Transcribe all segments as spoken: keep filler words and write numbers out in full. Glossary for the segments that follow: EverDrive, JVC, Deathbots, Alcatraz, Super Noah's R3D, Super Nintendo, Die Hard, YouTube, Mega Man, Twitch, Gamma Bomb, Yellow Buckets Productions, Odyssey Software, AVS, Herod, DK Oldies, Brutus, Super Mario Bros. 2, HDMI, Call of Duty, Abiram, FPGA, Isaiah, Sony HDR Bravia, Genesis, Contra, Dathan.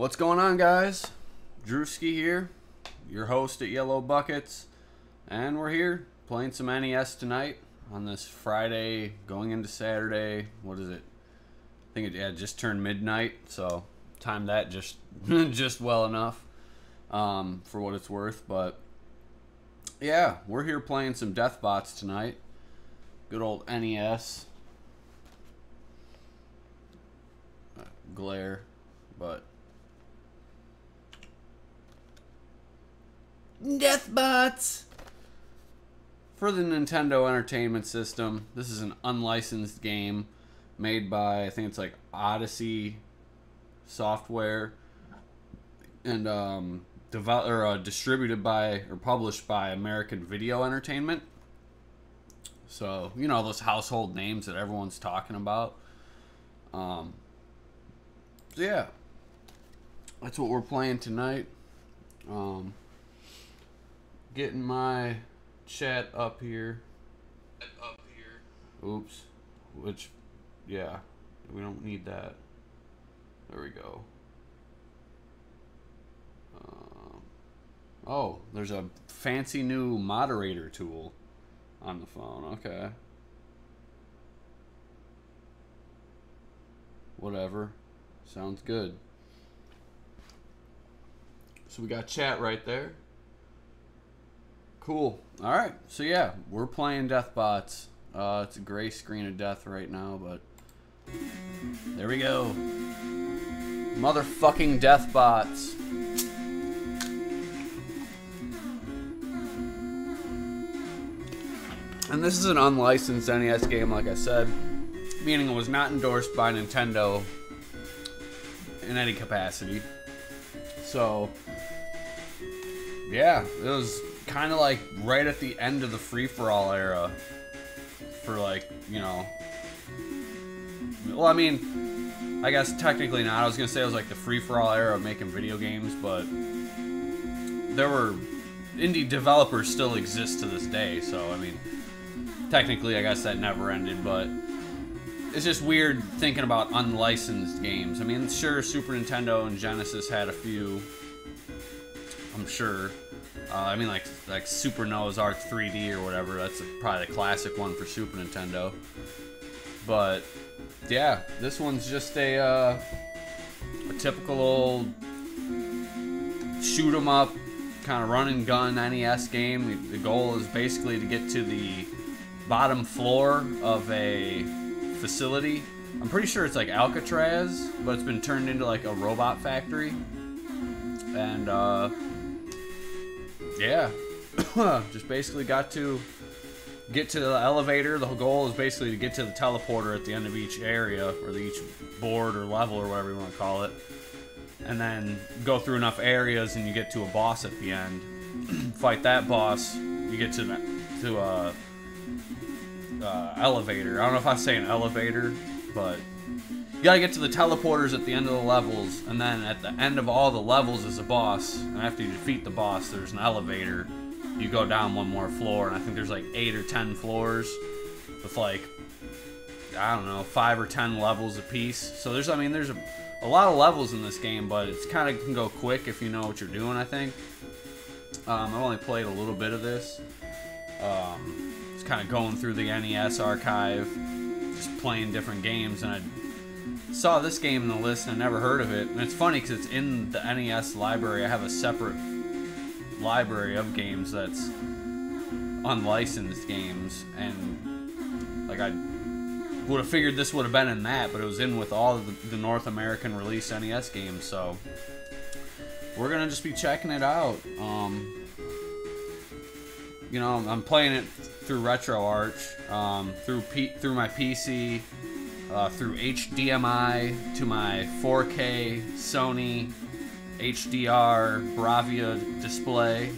What's going on, guys? Drewski here, your host at Yellow Buckets, and we're here playing some N E S tonight on this Friday, going into Saturday. What is it? I think it yeah, just turned midnight, so timed that just just well enough um, for what it's worth. But yeah, we're here playing some Deathbots tonight. Good old N E S. Glare, but Deathbots for the Nintendo Entertainment System. This is an unlicensed game made by, I think it's like Odyssey Software, and um, developed or uh, distributed by or published by American Video Entertainment. So you know those household names that everyone's talking about. Um, so yeah, that's what we're playing tonight. Um, Getting my chat up here. Up here. Oops. Which, yeah, we don't need that. There we go. Um, oh, there's a fancy new moderator tool on the phone. Okay. Whatever. Sounds good. So we got chat right there. Cool. All right. So yeah, we're playing Deathbots. Uh, it's a gray screen of death right now, but there we go. Motherfucking Deathbots. And this is an unlicensed N E S game, like I said, meaning it was not endorsed by Nintendo in any capacity. So yeah, it was kind of like right at the end of the free-for-all era for, like, you know, well, I mean, I guess technically not. I was gonna say it was like the free-for-all era of making video games, but there were indie developers still exist to this day, so I mean technically I guess that never ended. But it's just weird thinking about unlicensed games. I mean, sure, Super Nintendo and Genesis had a few, I'm sure. Uh, I mean, like like Super Noah's R three D or whatever. That's a, probably the classic one for Super Nintendo. But yeah, this one's just a uh, a typical old shoot 'em up kind of run and gun N E S game. The goal is basically to get to the bottom floor of a facility. I'm pretty sure it's like Alcatraz, but it's been turned into like a robot factory. And uh, yeah, just basically got to get to the elevator. The goal is basically to get to the teleporter at the end of each area, or each board or level or whatever you want to call it, and then go through enough areas and you get to a boss at the end. Fight that boss, you get to the, to a uh, elevator. I don't know if I say an elevator, but you gotta get to the teleporters at the end of the levels, and then at the end of all the levels is a boss, and after you defeat the boss, there's an elevator. You go down one more floor, and I think there's like eight or ten floors with like, I don't know, five or ten levels a piece. So there's, I mean, there's a, a lot of levels in this game, but it's kind of can go quick if you know what you're doing, I think. Um, I've only played a little bit of this. Um, it's kind of going through the N E S archive, just playing different games, and I saw this game in the list and I never heard of it. And it's funny because it's in the N E S library. I have a separate library of games that's unlicensed games, and like I would have figured this would have been in that, but it was in with all of the, the North American release N E S games. So we're gonna just be checking it out. Um, you know, I'm playing it through RetroArch, um, through P through my P C. Uh, through H D M I to my four K Sony H D R Bravia display.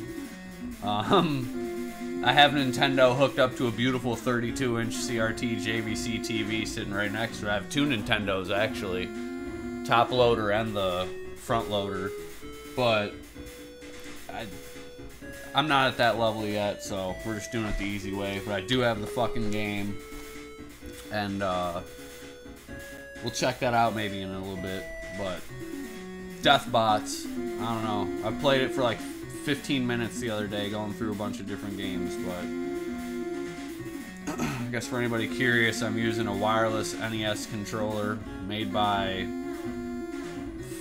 Um, I have Nintendo hooked up to a beautiful thirty-two inch C R T J V C T V sitting right next to it. I have two Nintendos, actually. Top loader and the front loader. But I, I'm not at that level yet, so we're just doing it the easy way. But I do have the fucking game. And, uh... we'll check that out maybe in a little bit, but Deathbots. I don't know. I played it for like fifteen minutes the other day, going through a bunch of different games, but I guess for anybody curious, I'm using a wireless N E S controller made by,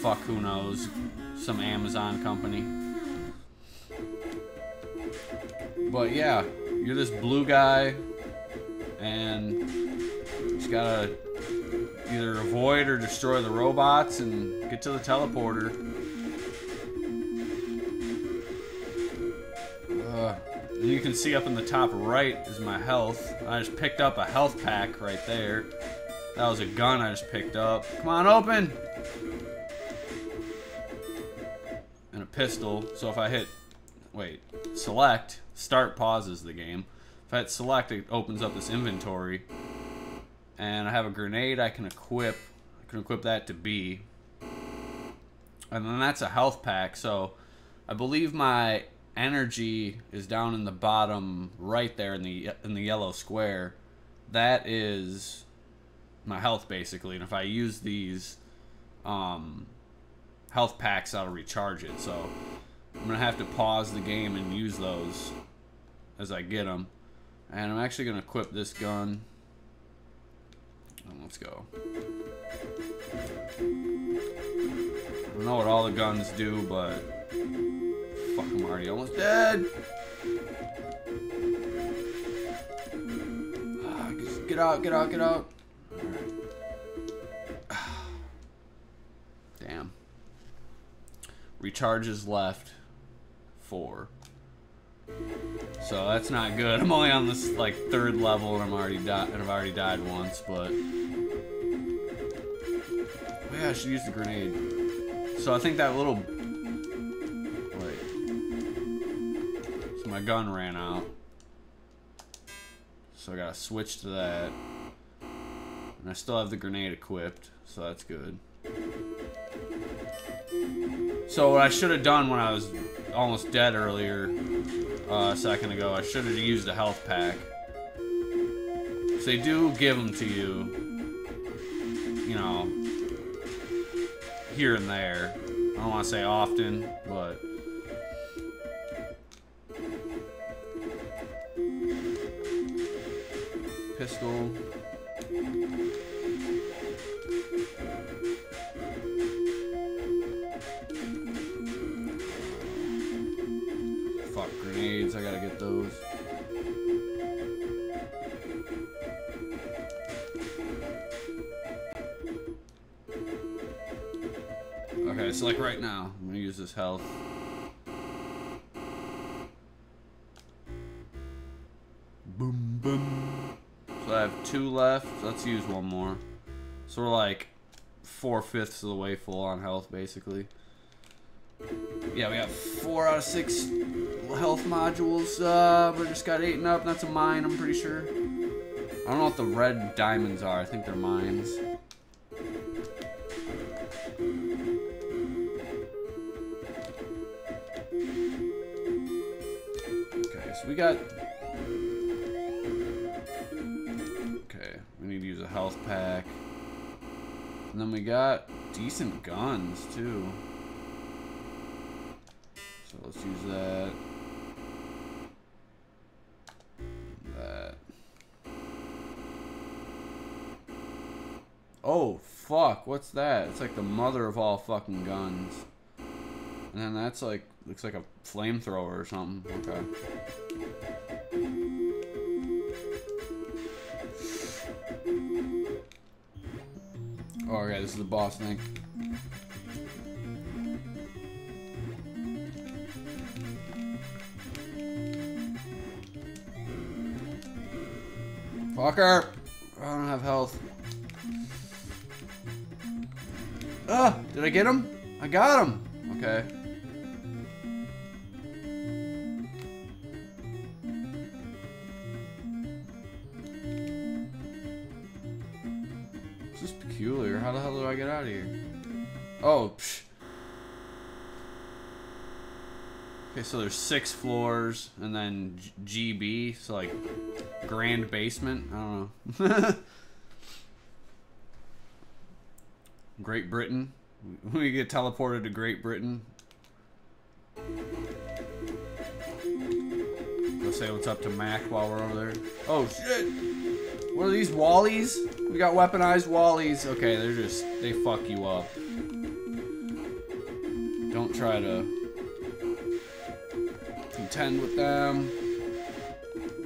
fuck who knows, some Amazon company. But yeah, you're this blue guy, and you just gotta either avoid or destroy the robots and get to the teleporter. Uh, you can see up in the top right is my health. I just picked up a health pack right there. That was a gun I just picked up. Come on, open! And a pistol, so if I hit, wait, select, start pauses the game. If I hit select, it opens up this inventory. And I have a grenade I can equip. I can equip that to B. And then that's a health pack. So I believe my energy is down in the bottom right there in the in the yellow square. That is my health basically. And if I use these um, health packs, I'll recharge it. So I'm gonna have to pause the game and use those as I get them. And I'm actually gonna equip this gun. Let's go. I don't know what all the guns do, but fuck, I'm already almost dead. Ah, just get out, get out, get out. All right. Ah. Damn. Recharge is left. Four. So that's not good. I'm only on this like third level, and I'm already died, and I've already died once. But oh, yeah, I should use the grenade. So I think that little wait. So my gun ran out. So I gotta switch to that, and I still have the grenade equipped. So that's good. So what I should have done when I was almost dead earlier. Uh, a second ago, I should have used a health pack. So they do give them to you, you know, here and there. I don't want to say often, but pistol. I gotta get those. Okay, so like right now, I'm gonna use this health. Boom, boom. So I have two left. Let's use one more. So we're like four fifths of the way full on health, basically. Yeah, we got four out of six health modules, uh, but I just got eaten up. That's a mine, I'm pretty sure. I don't know what the red diamonds are. I think they're mines. Okay, so we got... Okay, we need to use a health pack. And then we got decent guns, too. So let's use that. That. Oh, fuck. What's that? It's like the mother of all fucking guns. And then that's like, looks like a flamethrower or something. Okay. Oh, okay, this is the boss thing. Fucker! I don't have health. Ah! Did I get him? I got him! Okay. This is peculiar. How the hell do I get out of here? Oh, psh. Okay, so there's six floors, and then G B, so like, grand basement? I don't know. Great Britain? We get teleported to Great Britain. Let's say what's up to Mac while we're over there. Oh shit! What are these, Wallies? We got weaponized Wallies. Okay, they're just, they fuck you up. Don't try to contend with them.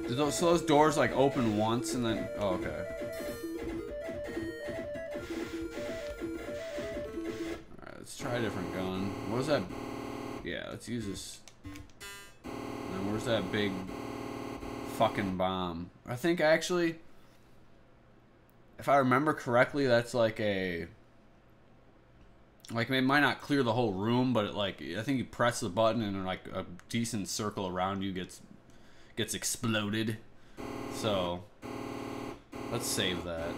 Do those, so those doors like open once and then, oh, okay. Alright, let's try a different gun. What was that? Yeah, let's use this. And then where's that big fucking bomb? I think actually, if I remember correctly, that's like a, like it might not clear the whole room, but it like, I think you press the button and like a decent circle around you gets gets exploded. So let's save that.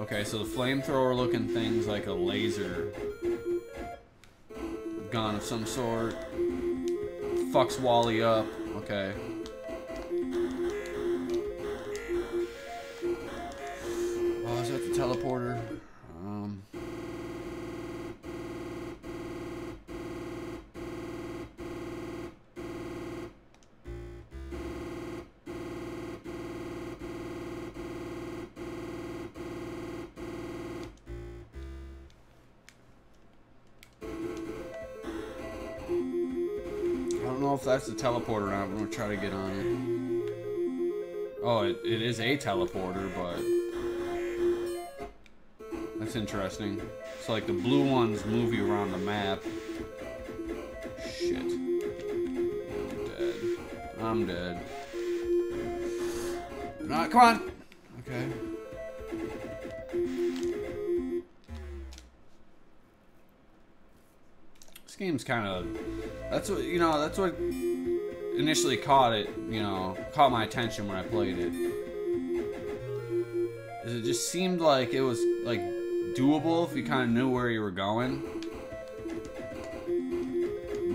Okay, so the flamethrower looking thing's like a laser gun of some sort. Fucks Wally up. Okay. Oh, is that the teleporter? Um... If that's the teleporter or not, I'm gonna try to get on it. Oh, it, it is a teleporter, but that's interesting. So like the blue ones move you around the map. Shit. I'm dead. I'm dead. Not, come on! Okay. This game's kind of... That's what, you know, that's what initially caught it, you know, caught my attention when I played it. Is it just seemed like it was, like, doable if you kind of knew where you were going.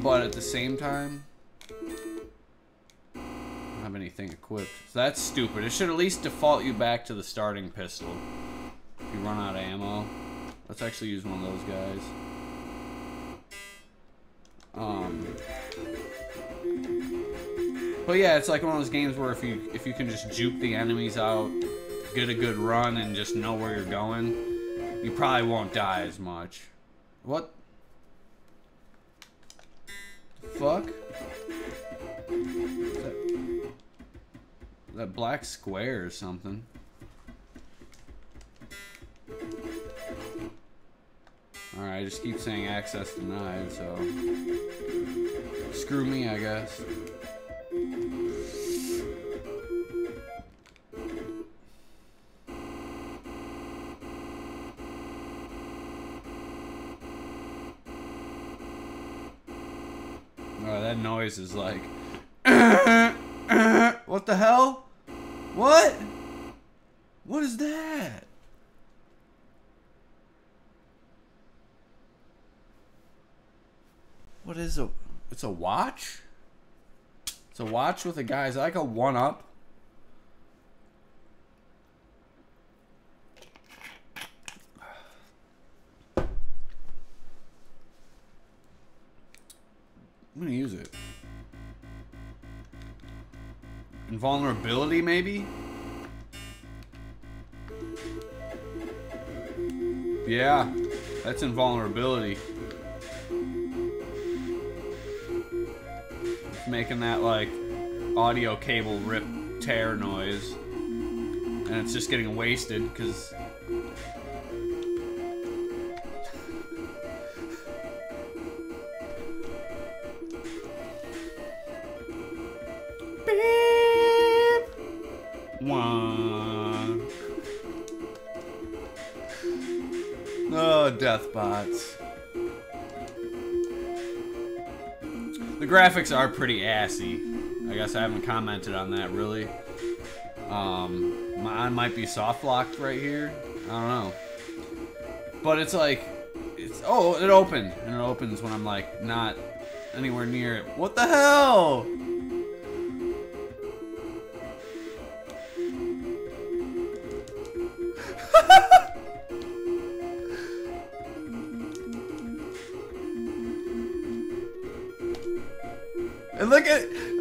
But at the same time, I don't have anything equipped. So that's stupid. It should at least default you back to the starting pistol. If you run out of ammo. Let's actually use one of those guys. Um, but yeah, it's like one of those games where if you if you can just juke the enemies out, get a good run, and just know where you're going, you probably won't die as much. What? The fuck? Is that, is that black square or something? Alright, I just keep saying access denied, so... Screw me, I guess. Oh, that noise is like... What the hell? What? What is that? What is a, it's a watch? It's a watch with a guy, is that like a one-up? I'm gonna use it. Invulnerability, maybe? Yeah, that's invulnerability. Making that like audio cable rip tear noise, and it's just getting wasted because beep one. Oh, Deathbots. The graphics are pretty assy. I guess I haven't commented on that really. Um, mine might be soft locked right here. I don't know. But it's like, it's oh, it opened, and it opens when I'm like not anywhere near it. What the hell?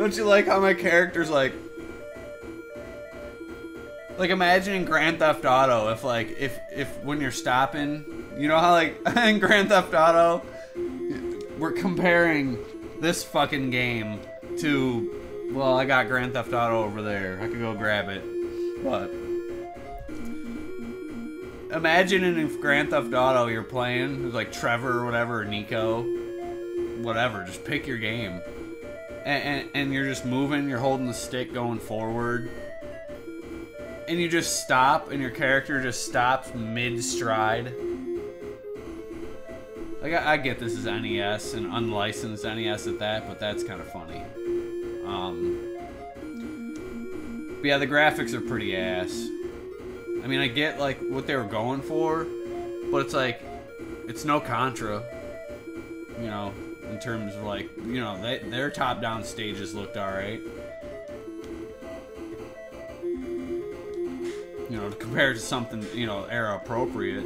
Don't you like how my character's like... Like, imagine in Grand Theft Auto if, like, if, if when you're stopping... You know how, like, in Grand Theft Auto, we're comparing this fucking game to... Well, I got Grand Theft Auto over there. I could go grab it. But... Imagine in Grand Theft Auto you're playing, who's like Trevor or whatever, or Nico, whatever, just pick your game. And, and, and you're just moving, you're holding the stick going forward. And you just stop, and your character just stops mid-stride. Like, I, I get this is N E S, and unlicensed N E S at that, but that's kind of funny. Um, but yeah, the graphics are pretty ass. I mean, I get, like, what they were going for, but it's, like, it's no Contra, you know, in terms of, like, you know, they, their top-down stages looked alright. You know, compared to something, you know, era-appropriate.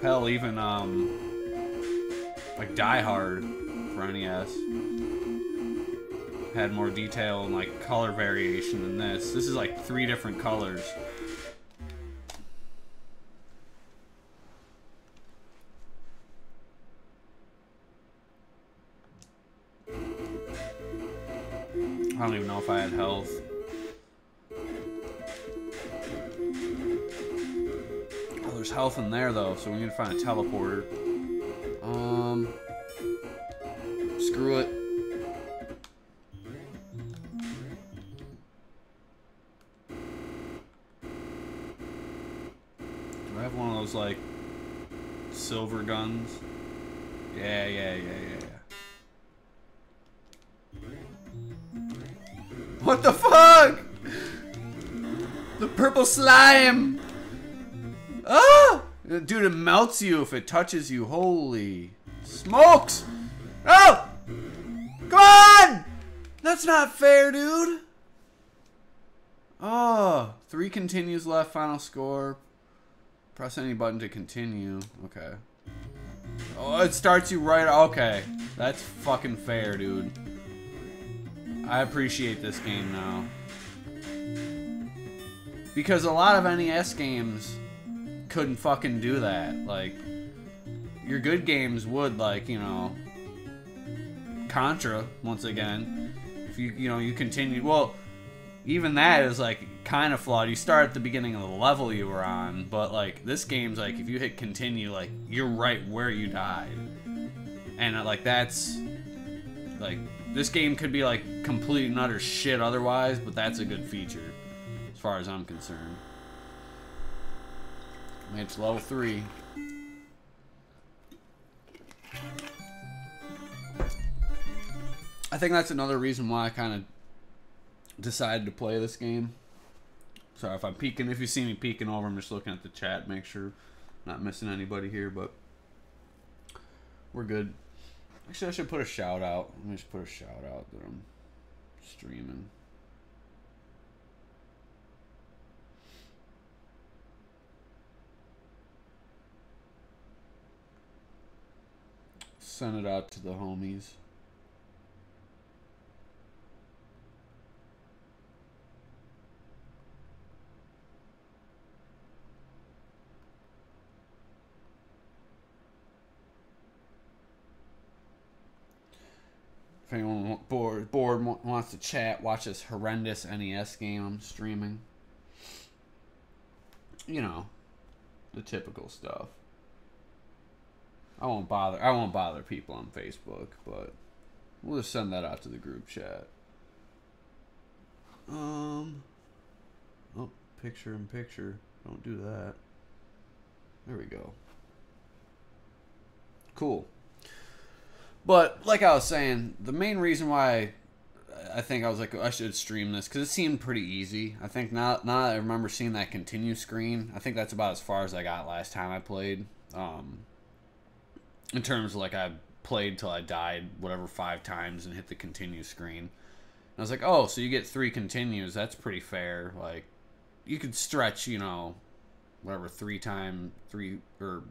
Hell, even, um, like, Die Hard for N E S. Had more detail and like color variation than this. This is like three different colors. I don't even know if I had health. Oh, there's health in there though, so we need to find a teleporter. Um, screw it. Like silver guns. Yeah, yeah, yeah, yeah, yeah. What the fuck? The purple slime! Ah! Dude, it melts you if it touches you. Holy smokes! Oh! Come on! That's not fair, dude! Oh, three continues left, final score. Press any button to continue. Okay. Oh, it starts you right... Okay. That's fucking fair, dude. I appreciate this game now. Because a lot of N E S games couldn't fucking do that. Like, your good games would, like, you know... Contra, once again. If you, you know, you continue... Well... Even that is, like, kind of flawed. You start at the beginning of the level you were on, but, like, this game's, like, if you hit continue, like, you're right where you died. And, uh, like, that's... Like, this game could be, like, complete and utter shit otherwise, but that's a good feature, as far as I'm concerned. It's level three. I think that's another reason why I kind of... decided to play this game. Sorry if I'm peeking. If you see me peeking over, I'm just looking at the chat, make sure I'm not missing anybody here, but we're good. Actually, I should put a shout out. Let me just put a shout out that I'm streaming. Send it out to the homies. If anyone bored, bored wants to chat, watch this horrendous N E S game I'm streaming. You know, the typical stuff. I won't bother. I won't bother people on Facebook, but we'll just send that out to the group chat. Um. Oh, picture in picture. Don't do that. There we go. Cool. But, like I was saying, the main reason why I think I was like, I should stream this, because it seemed pretty easy. I think now, now that I remember seeing that continue screen, I think that's about as far as I got last time I played. Um, in terms of, like, I played till I died, whatever, five times and hit the continue screen. And I was like, oh, so you get three continues. That's pretty fair. Like, you could stretch, you know, whatever, three times, three, or...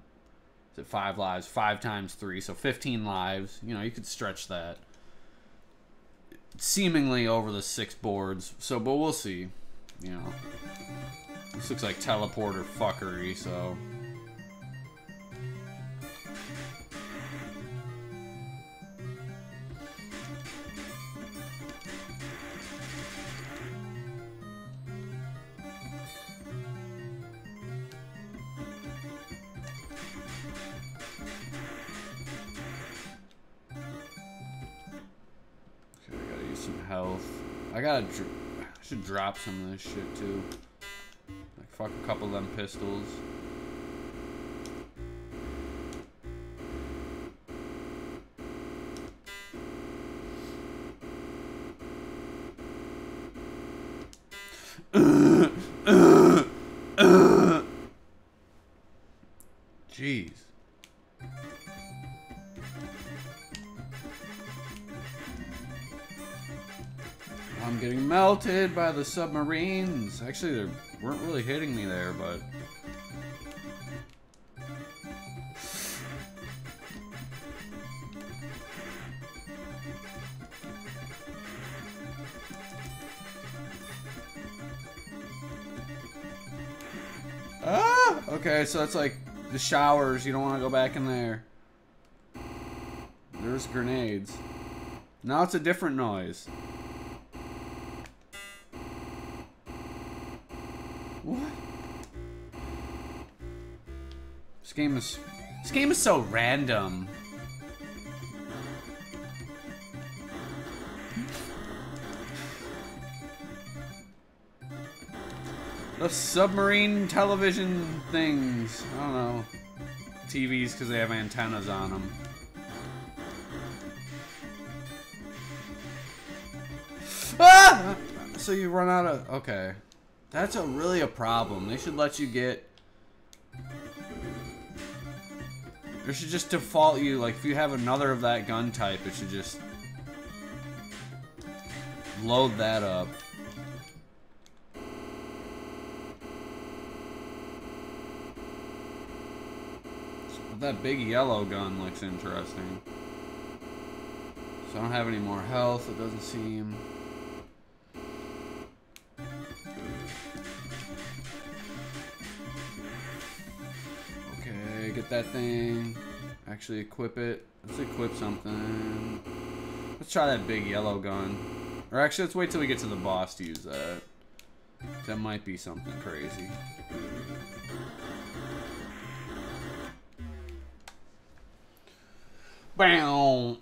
Five lives, five times three, so fifteen lives. You know, you could stretch that. seemingly over the six boards. So, but we'll see. You know, this looks like teleporter fuckery. So. I gotta, dr I should drop some of this shit too. Like fuck a couple of them pistols. By the submarines. Actually, they weren't really hitting me there, but ah! Okay, so that's like the showers. You don't want to go back in there. There's grenades. Now it's a different noise. This game is, this game is so random. The submarine television things. I don't know. T Vs because they have antennas on them. Ah! So you run out of... Okay. That's a really a problem. They should let you get... It should just default you, like, if you have another of that gun type, it should just load that up. But that big yellow gun looks interesting. So I don't have any more health, it doesn't seem... Get that thing. Actually equip it. Let's equip something. Let's try that big yellow gun. Or actually, let's wait till we get to the boss to use that. That might be something crazy. Bam!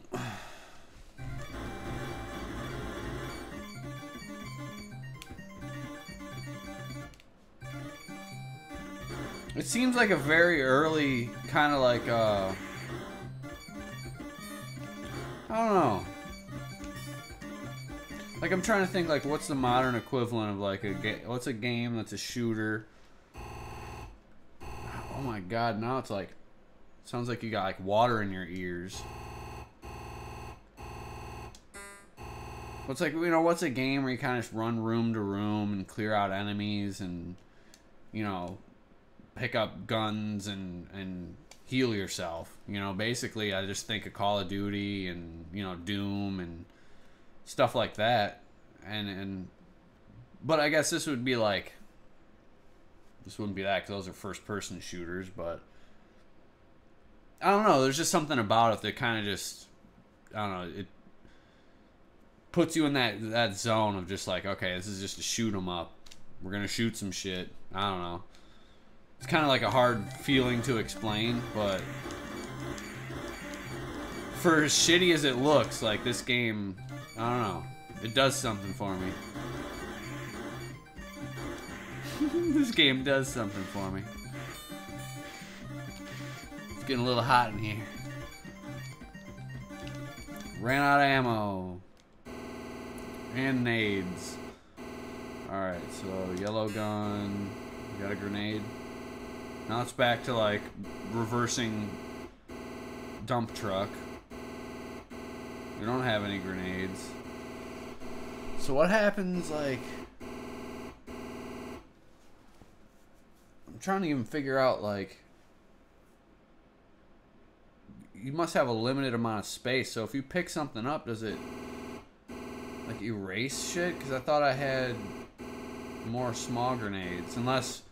It seems like a very early, kind of like, uh, I don't know. Like, I'm trying to think, like, what's the modern equivalent of, like, a game, what's a game that's a shooter? Oh my god, now it's like, sounds like you got, like, water in your ears. What's like, you know, what's a game where you kind of just run room to room and clear out enemies and, you know... pick up guns and, and heal yourself. You know, basically, I just think of Call of Duty and, you know, Doom and stuff like that. And, and but I guess this would be like, this wouldn't be that because those are first-person shooters, but I don't know. There's just something about it that kind of just, I don't know, it puts you in that, that zone of just like, okay, this is just a shoot 'em up. We're going to shoot some shit. I don't know. It's kind of like a hard feeling to explain, but for as shitty as it looks, like this game, I don't know, it does something for me. This game does something for me. It's getting a little hot in here. Ran out of ammo. And nades. Alright, so yellow gun. Got a grenade. Now it's back to like reversing dump truck. We don't have any grenades. So what happens like... I'm trying to even figure out like... You must have a limited amount of space. So if you pick something up, does it... erase shit? Because I thought I had more small grenades. Unless,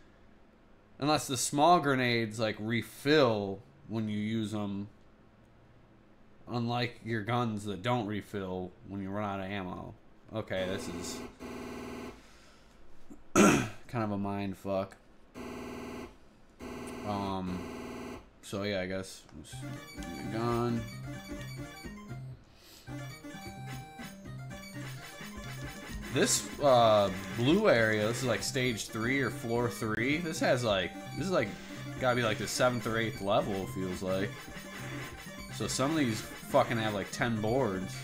unless the small grenades, like, refill when you use them. Unlike your guns that don't refill when you run out of ammo. Okay, this is kind of a mind fuck. Um, so yeah, I guess gun. This uh, blue area, this is like stage three or floor three. This has like, this is like, gotta be like the seventh or eighth level, feels like. So some of these fucking have like ten boards.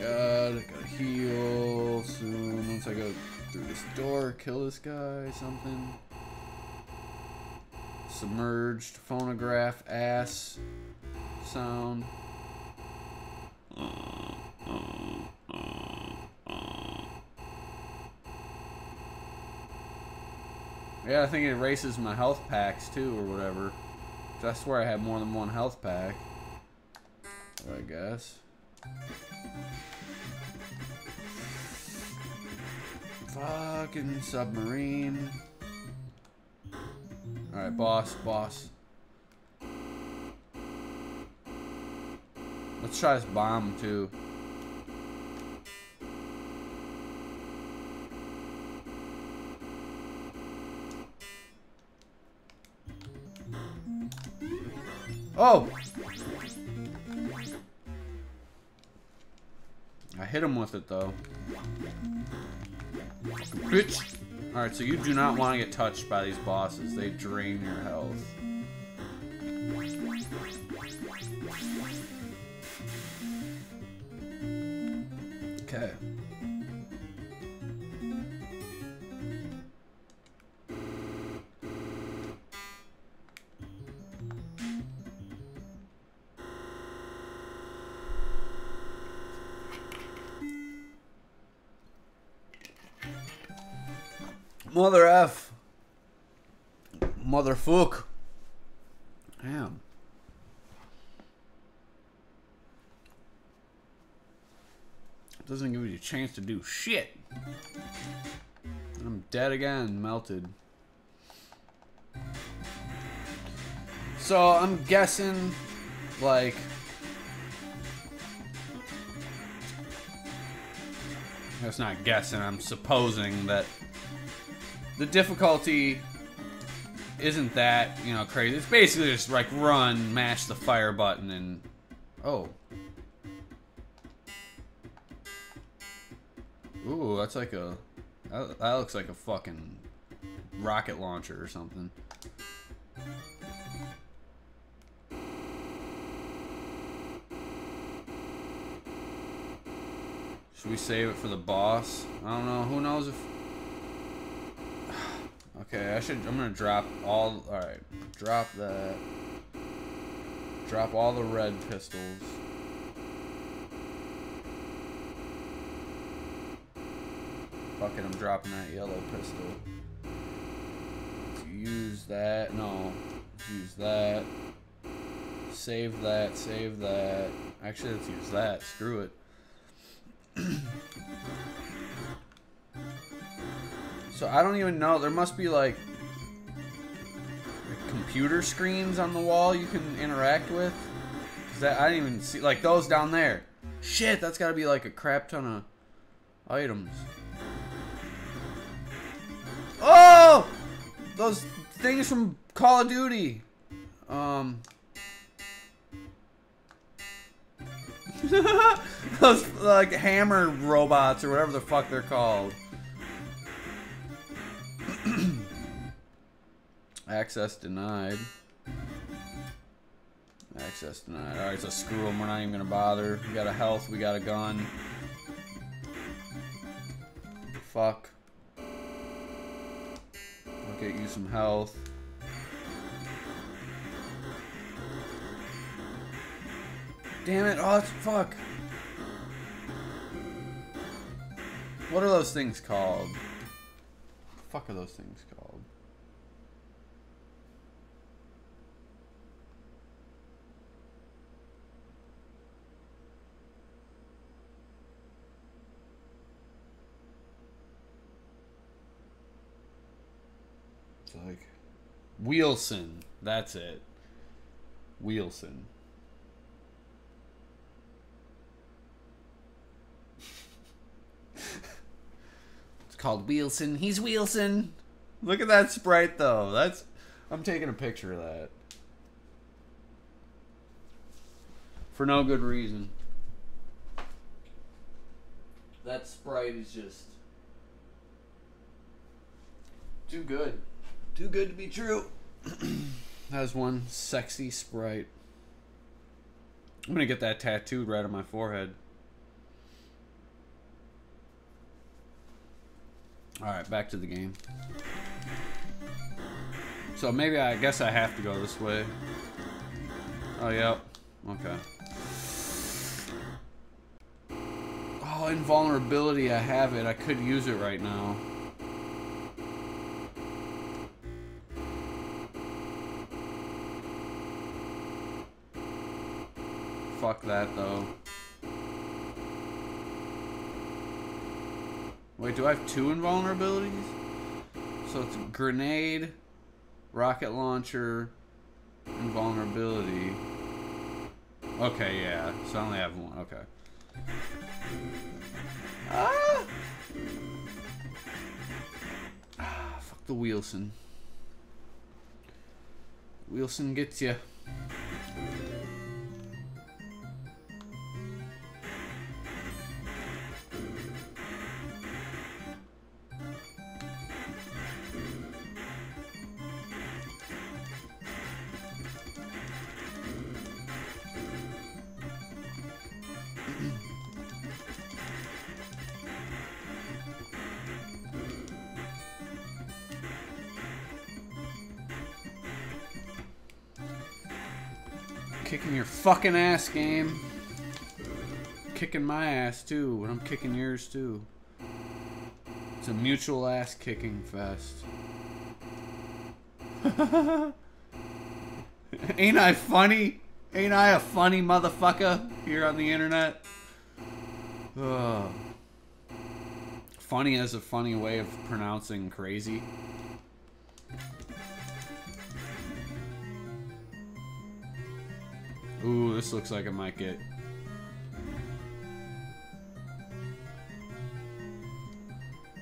God, I gotta heal soon. Once I go through this door, kill this guy, something. Submerged, phonograph, ass, sound. Uh, uh, uh, uh. Yeah, I think it erases my health packs too, or whatever. I swear I have more than one health pack. I guess. Fucking submarine. Alright, boss, boss. Let's try this bomb, too. Oh! I hit him with it, though. Bitch! Alright, so you do not want to get touched by these bosses. They drain your health. Okay. Mother F. Motherfuck. Damn. Doesn't give you a chance to do shit. I'm dead again, melted. So I'm guessing, like, that's not guessing, I'm supposing that the difficulty isn't that, you know, crazy. It's basically just like run, mash the fire button, and oh. Ooh, that's like a, that, that looks like a fucking rocket launcher or something. Should we save it for the boss? I don't know, who knows if... Okay, I should, I'm gonna drop all, alright, drop that, drop all the red pistols. Fuck it, I'm dropping that yellow pistol. Let's use that, no, let's use that, save that, save that, actually let's use that, screw it. So I don't even know, there must be like, like computer screens on the wall you can interact with. Cause that, I didn't even see, like those down there. Shit, that's gotta be like a crap ton of items. Oh! Those things from Call of Duty. Um. Those like hammer robots or whatever the fuck they're called. Access denied. Access denied. Alright, so screw them. We're not even going to bother. We got a health. We got a gun. Fuck. I'll get you some health. Damn it. Oh, that's, fuck. What are those things called? What the fuck are those things called? like. Wilson. That's it. Wilson. It's called Wilson. He's Wilson. Look at that sprite, though. That's. I'm taking a picture of that. For no good reason. That sprite is just too good. Too good to be true. That was one sexy sprite. I'm gonna get that tattooed right on my forehead. Alright, back to the game. So maybe I guess I have to go this way. Oh, yep. Okay. Oh, invulnerability, I have it. I could use it right now. Fuck that, though. Wait, do I have two invulnerabilities? So it's grenade, rocket launcher, invulnerability. Okay, yeah. So I only have one. Okay. Ah! Ah, fuck the Wilson. Wilson gets ya. Kicking your fucking ass, game. Kicking my ass too, and I'm kicking yours too. It's a mutual ass kicking fest. Ain't I funny? Ain't I a funny motherfucker here on the internet? Ugh. Funny has a funny way of pronouncing crazy. Ooh, this looks like it might get.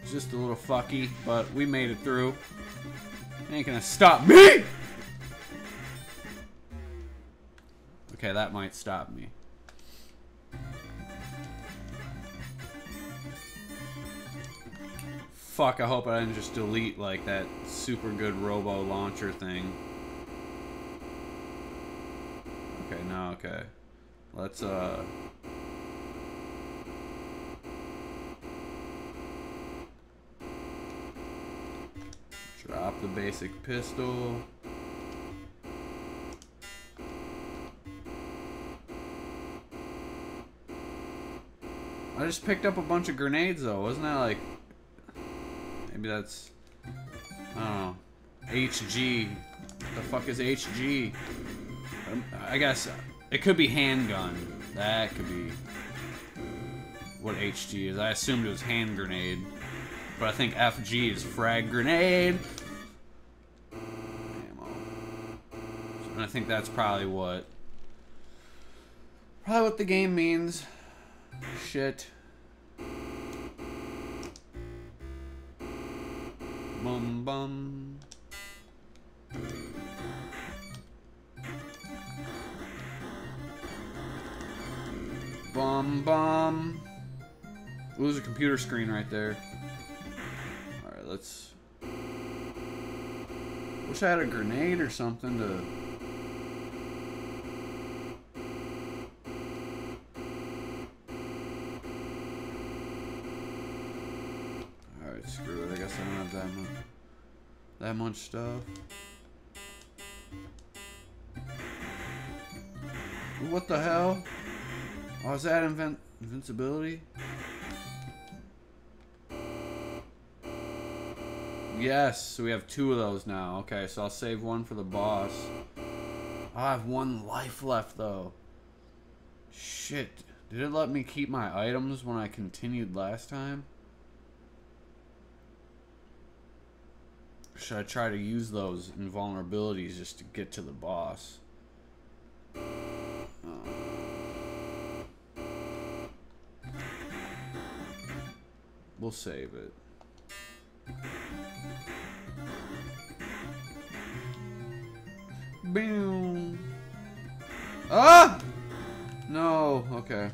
It's just a little fucky, but we made it through. It ain't gonna stop me! Okay, that might stop me. Fuck, I hope I didn't just delete, like, that super good robo launcher thing. Okay, no, okay. Let's, uh... drop the basic pistol. I just picked up a bunch of grenades, though. Wasn't that, like... maybe that's... I don't know. H G. What the fuck is H G? I guess it could be handgun. That could be what H G is. I assumed it was hand grenade, but I think F G is frag grenade. Ammo. And I think that's probably what, probably what the game means. Shit. Bum bum. Bum bum. Ooh, there's a computer screen right there. Alright, let's... wish I had a grenade or something to... Alright, screw it. I guess I don't have that much, that much stuff. Ooh, what the hell? Oh, is that invin invincibility? Yes, so we have two of those now. Okay, so I'll save one for the boss. I have one life left, though. Shit. Did it let me keep my items when I continued last time? Should I try to use those invulnerabilities just to get to the boss? Uh. We'll save it. Boom. Ah! No, okay.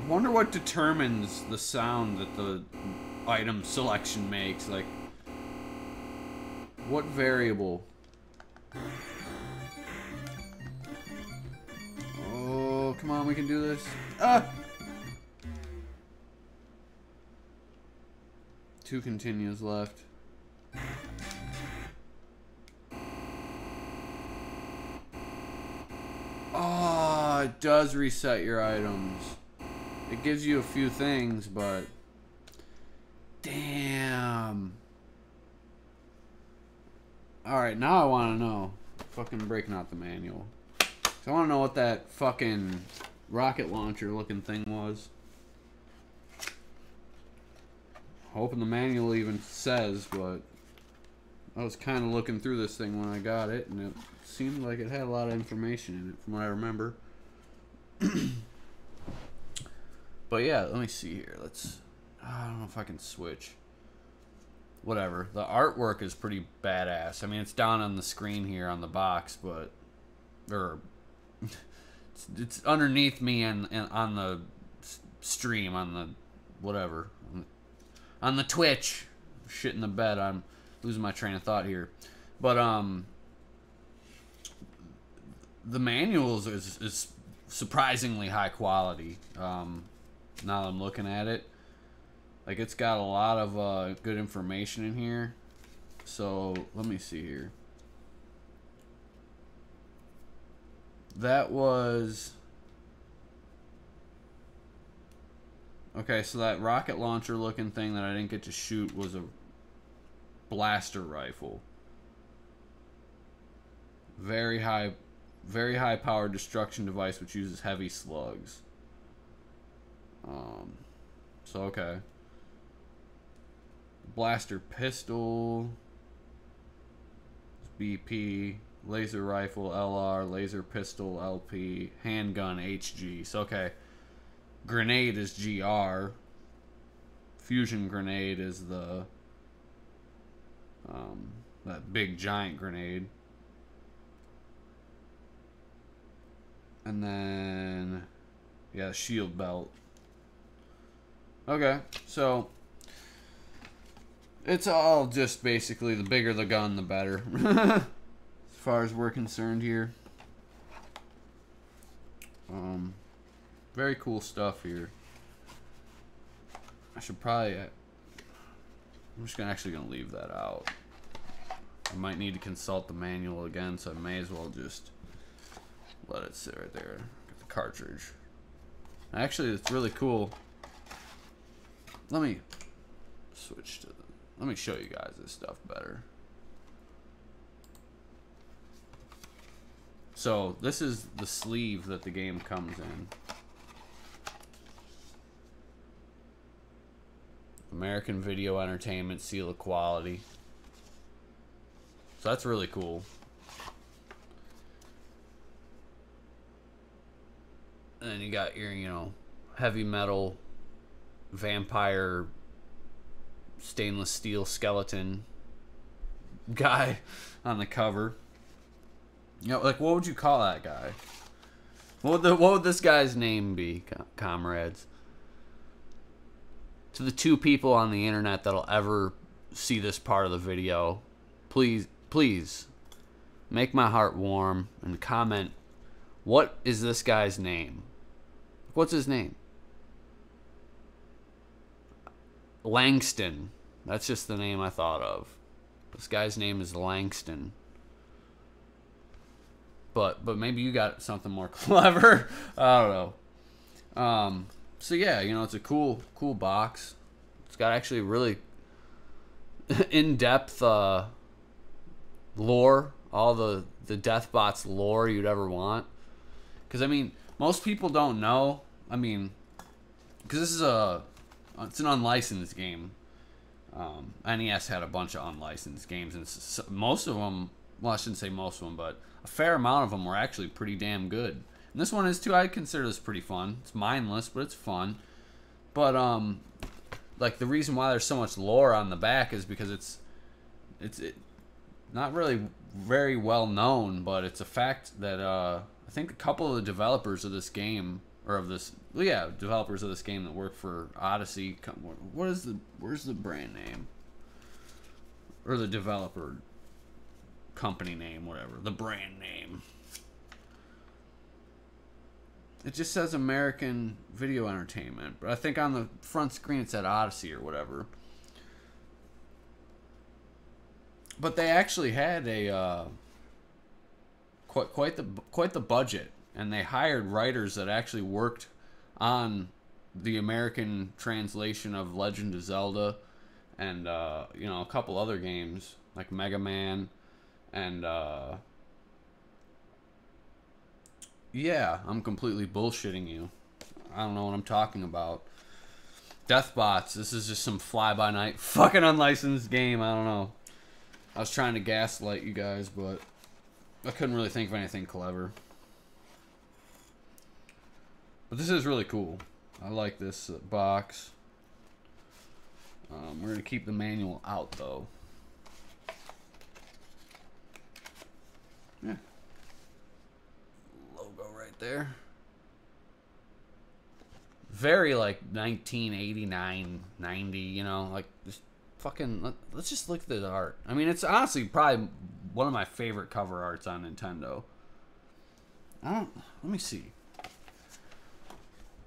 I wonder what determines the sound that the item selection makes, like, what variable? Oh, come on, we can do this. Ah! Two continues left. Ah, oh, it does reset your items. It gives you a few things, but damn. Alright, now I want to know. Fucking breaking out the manual. So I want to know what that fucking rocket launcher looking thing was. Hoping the manual even says, but I was kind of looking through this thing when I got it, and it seemed like it had a lot of information in it from what I remember. But yeah, let me see here. Let's. I don't know if I can switch. Whatever. The artwork is pretty badass. I mean, it's down on the screen here on the box, but or it's, it's underneath me and, and on the stream on the whatever on the, on the Twitch. Shit in the bed. I'm losing my train of thought here, but um, the manuals is is surprisingly high quality. Um. Now that I'm looking at it, like it's got a lot of uh, good information in here. So let me see here. That was okay. So that rocket launcher looking thing that I didn't get to shoot was a blaster rifle. Very high, very high powered destruction device which uses heavy slugs. Um, so, okay. Blaster pistol, B P, laser rifle, L R, laser pistol, L P, handgun, H G. So, okay. Grenade is G R. Fusion grenade is the, um, that big giant grenade. And then, yeah, shield belt. Okay, so it's all just basically the bigger the gun, the better, as far as we're concerned here. Um, very cool stuff here. I should probably. I'm just gonna actually gonna leave that out. I might need to consult the manual again, so I may as well just let it sit right there. Get the cartridge. Actually, it's really cool. Let me switch to the, let me show you guys this stuff better. So this is the sleeve that the game comes in. American Video Entertainment seal of quality. So that's really cool. And then you got your, you know, heavy metal vampire stainless steel skeleton guy on the cover. You know, like, what would you call that guy? What would, the, what would this guy's name be, comrades? To the two people on the internet that'll ever see this part of the video, please, please make my heart warm and comment, what is this guy's name? What's his name? Langston. That's just the name I thought of. This guy's name is Langston. But but maybe you got something more clever. I don't know. Um, so yeah, you know, it's a cool cool box. It's got actually really in-depth uh, lore, all the, the Deathbots lore you'd ever want. Because, I mean, most people don't know. I mean, because this is a... It's an unlicensed game. Um, N E S had a bunch of unlicensed games, and most of them... Well, I shouldn't say most of them, but a fair amount of them were actually pretty damn good. And this one is, too. I consider this pretty fun. It's mindless, but it's fun. But, um... like, the reason why there's so much lore on the back is because it's... It's it, not really very well known, but it's a fact that, uh... I think a couple of the developers of this game, or of this, well, yeah, developers of this game that work for Odyssey. What is the, where's the brand name? Or the developer company name, whatever. The brand name. It just says American Video Entertainment, but I think on the front screen it said Odyssey or whatever. But they actually had a, uh, Quite, quite the quite the budget, and they hired writers that actually worked on the American translation of Legend of Zelda, and uh, you know, a couple other games like Mega Man, and uh, yeah, I'm completely bullshitting you. I don't know what I'm talking about. Deathbots. This is just some fly-by-night fucking unlicensed game. I don't know. I was trying to gaslight you guys, but I couldn't really think of anything clever. But this is really cool. I like this uh, box. Um, we're going to keep the manual out, though. Yeah. Logo right there. Very, like, nineteen eighty-nine, ninety, you know, like, just fucking, let, let's just look at the art. I mean, it's honestly probably one of my favorite cover arts on Nintendo. I don't... Let me see.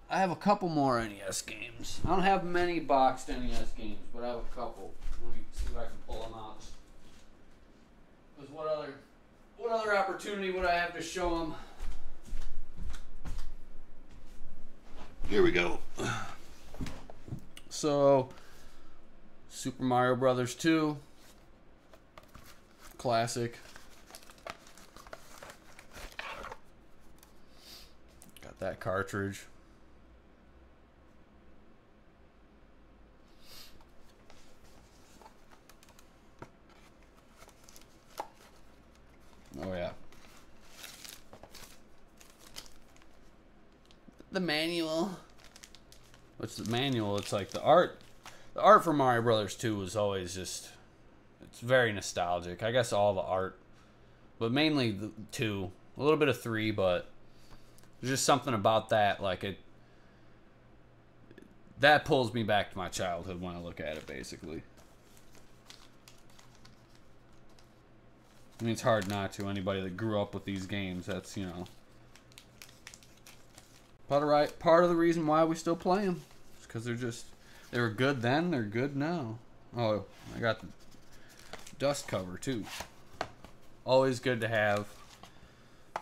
I have a couple more N E S games. I don't have many boxed N E S games, but I have a couple. Let me see if I can pull them out. Because what other... What other opportunity would I have to show them? Here we go. So... Super Mario Bros. two. Classic. Got that cartridge. Oh yeah. The manual. What's the manual? It's like the art. The art for Mario Bros. two was always just... It's very nostalgic. I guess all the art, but mainly the two, a little bit of three, but there's just something about that, like it, that pulls me back to my childhood when I look at it, basically. I mean, it's hard not to. Anybody that grew up with these games, that's, you know, part of, right, part of the reason why we still play them. It's because they're just, they were good then, they're good now. Oh, I got the dust cover too. Always good to have.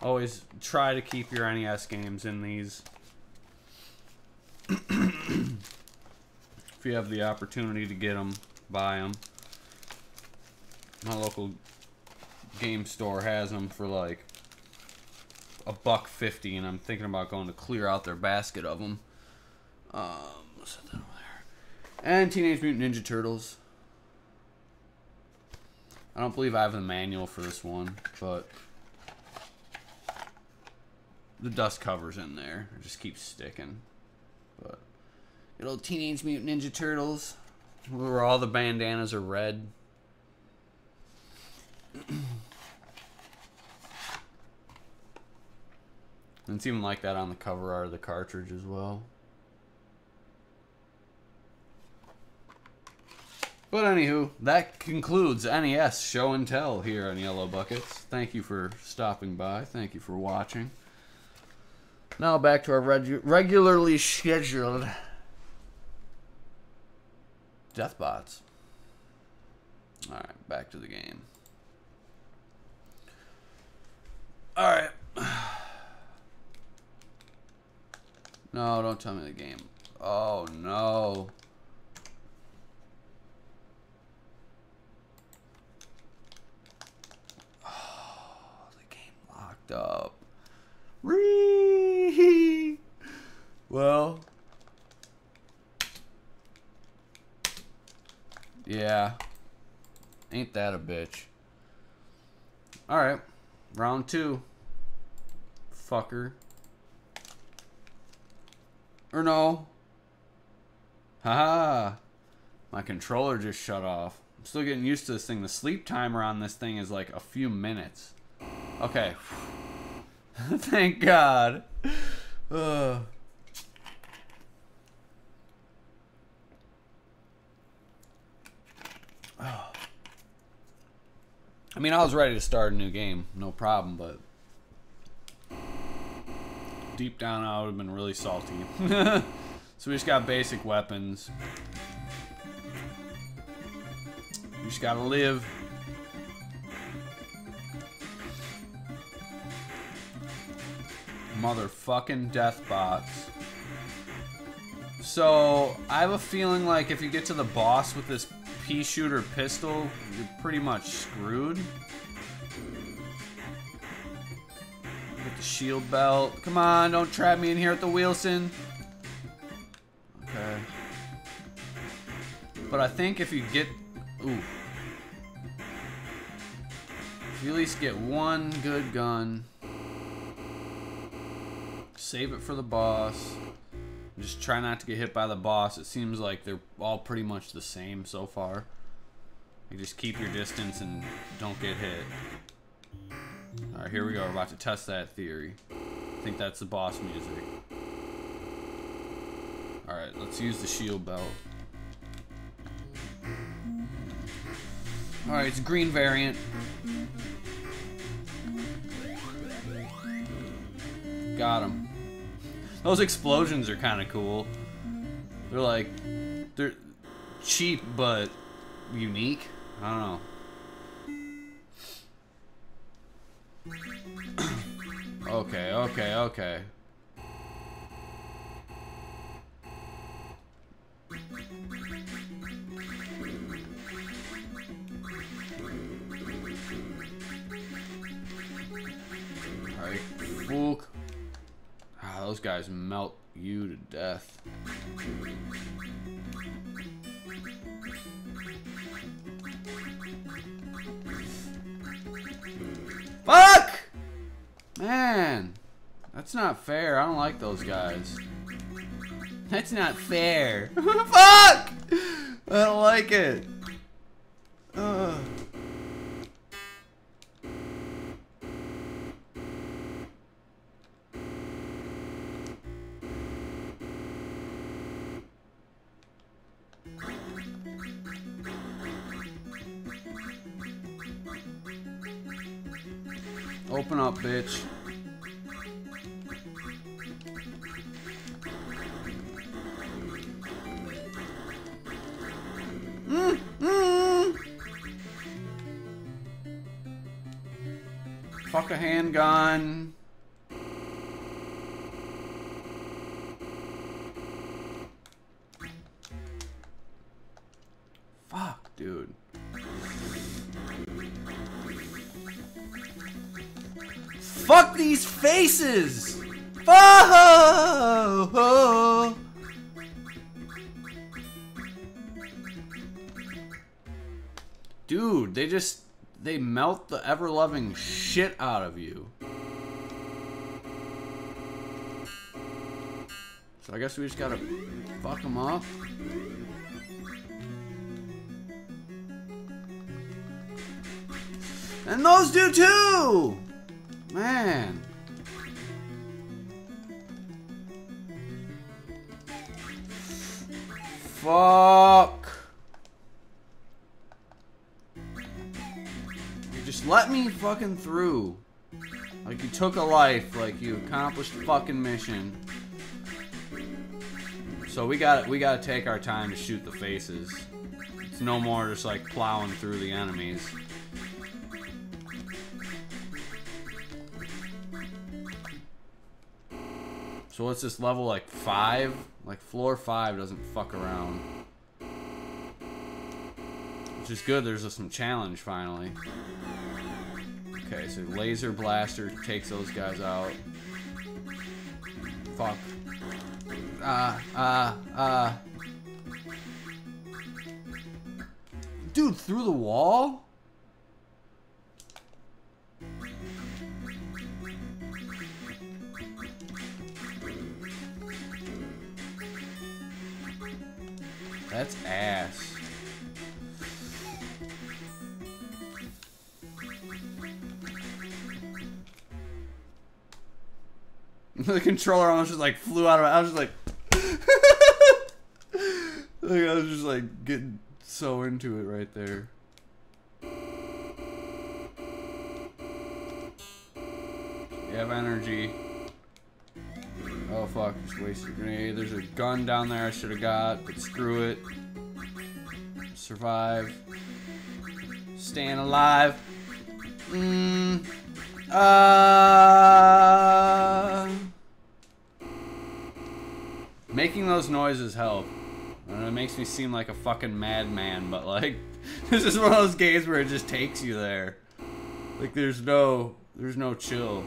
Always try to keep your N E S games in these if you have the opportunity to get them, buy them. My local game store has them for like a buck fifty, and I'm thinking about going to clear out their basket of them. Um, set that over there. And Teenage Mutant Ninja Turtles. I don't believe I have the manual for this one, but the dust cover's in there. It just keeps sticking. But good old Teenage Mutant Ninja Turtles, where all the bandanas are red. And it's even like that on the cover art of the cartridge as well. But anywho, that concludes N E S show and tell here on Yellow Buckets. Thank you for stopping by. Thank you for watching. Now back to our regu regularly scheduled Deathbots. All right, back to the game. All right. No, don't tell me the game. Oh no. fucked up. Whee! Well, yeah, ain't that a bitch? All right, round two, fucker. Or no? Haha! My controller just shut off. I'm still getting used to this thing. The sleep timer on this thing is like a few minutes. Okay. Thank God. Ugh. Oh. I mean, I was ready to start a new game, no problem, but deep down I would have been really salty. So we just got basic weapons. You just gotta live. Motherfucking Deathbots. So I have a feeling like if you get to the boss with this pea shooter pistol, you're pretty much screwed. With the shield belt. Come on, don't trap me in here at the Wilson. Okay. But I think if you get, ooh, if you at least get one good gun, save it for the boss. Just try not to get hit by the boss. It seems like they're all pretty much the same so far. You just keep your distance and don't get hit. Alright, here we go. We're about to test that theory. I think that's the boss music. Alright, let's use the shield belt. Alright, it's a green variant. Got him. Those explosions are kind of cool. They're like, they're cheap but unique. I don't know. Okay, okay, okay. All right, fuck. Those guys melt you to death. Fuck! Man, that's not fair. I don't like those guys. That's not fair. Fuck! I don't like it. Ugh. Open up, bitch. Mm-hmm. Fuck a handgun. Fuck, dude. Fuck these faces! Fuck! Dude, they just, they melt the ever-loving shit out of you. So I guess we just gotta fuck them up. And those do too! Man. Fuck. You just let me fucking through. Like you took a life, like you accomplished a fucking mission. So we got we got to take our time to shoot the faces. It's no more just like plowing through the enemies. So what's this level, like five? Like floor five doesn't fuck around. Which is good, there's just some challenge finally. Okay, so laser blaster takes those guys out. Fuck. Uh, uh, uh. Dude, through the wall? That's ass. The controller almost just like flew out of my... I was just like... like I was just like getting so into it right there. You have energy. Oh fuck, just wasted a grenade. There's a gun down there I should have got, but screw it. Survive. Staying alive. Mmm. Uh... Making those noises help. I don't know, it makes me seem like a fucking madman, but like, this is one of those games where it just takes you there. Like there's no, there's no chill.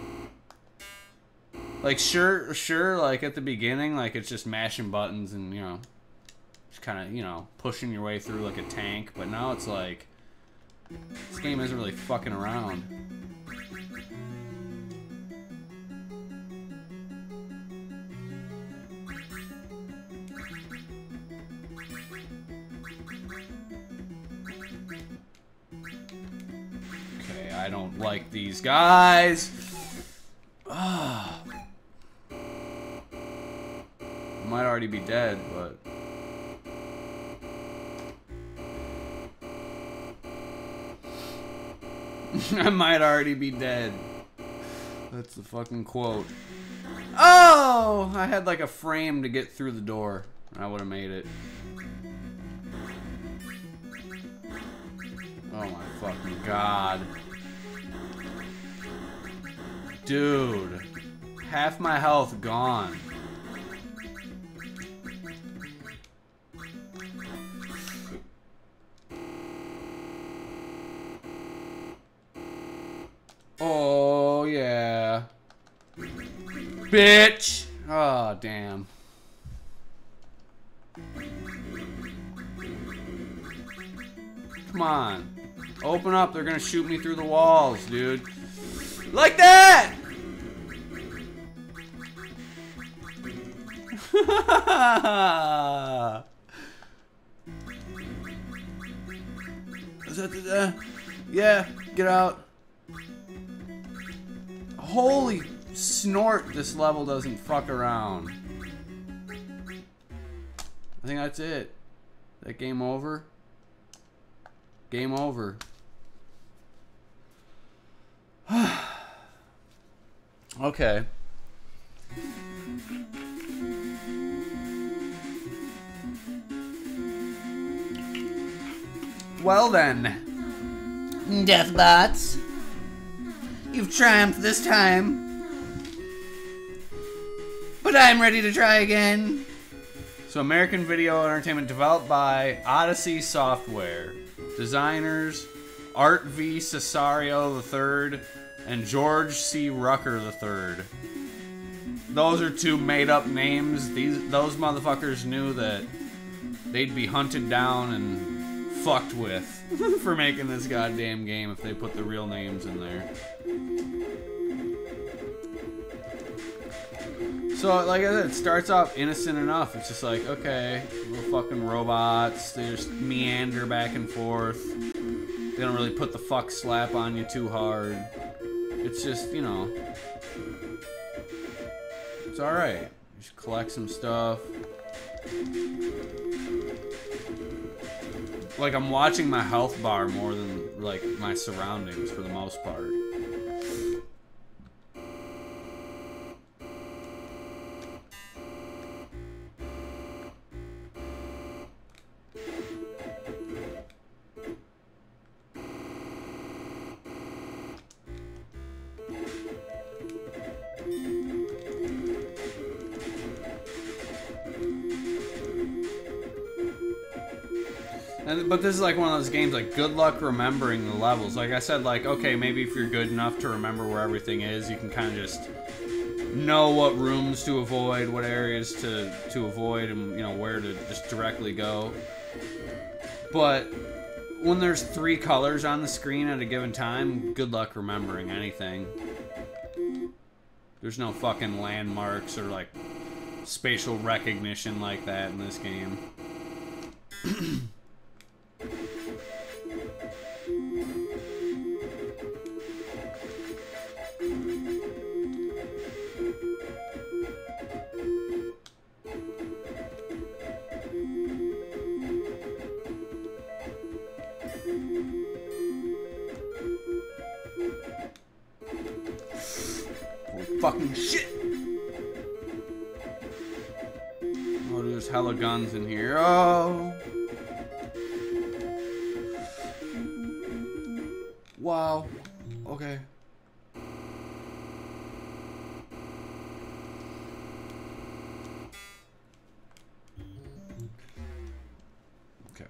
Like sure, sure, like at the beginning, like it's just mashing buttons and, you know, just kind of, you know, pushing your way through like a tank, but now it's like, this game isn't really fucking around. I don't like these guys. Ugh. Might already be dead, but... I might already be dead. That's the fucking quote. Oh! I had like a frame to get through the door. I would have made it. Oh my fucking god. Dude, half my health gone. Oh, yeah. Bitch! Oh, damn. Come on. Open up, they're gonna shoot me through the walls, dude. Like that! Is that the, uh, yeah, get out. Holy snort, this level doesn't fuck around. I think that's it. That game over? Game over. Okay. Well then, Deathbots, you've triumphed this time, but I'm ready to try again. So American Video Entertainment, developed by Odyssey Software. Designers, Art V. Cesario the third and George C. Rucker the third. Those are two made-up names. These, those motherfuckers knew that they'd be hunted down and fucked with for making this goddamn game if they put the real names in there. So, like I said, it starts off innocent enough. It's just like, okay, little fucking robots, they just meander back and forth. They don't really put the fuck slap on you too hard. It's just, you know, it's alright. Just collect some stuff. Like, I'm watching my health bar more than, like, my surroundings for the most part. And, but this is like one of those games, like, good luck remembering the levels. Like I said, like, okay, maybe if you're good enough to remember where everything is, you can kind of just know what rooms to avoid, what areas to, to avoid, and, you know, where to just directly go. But when there's three colors on the screen at a given time, good luck remembering anything. There's no fucking landmarks or, like, spatial recognition like that in this game. Fucking shit! Oh, there's hella guns in here. Oh! Wow. Okay. Okay.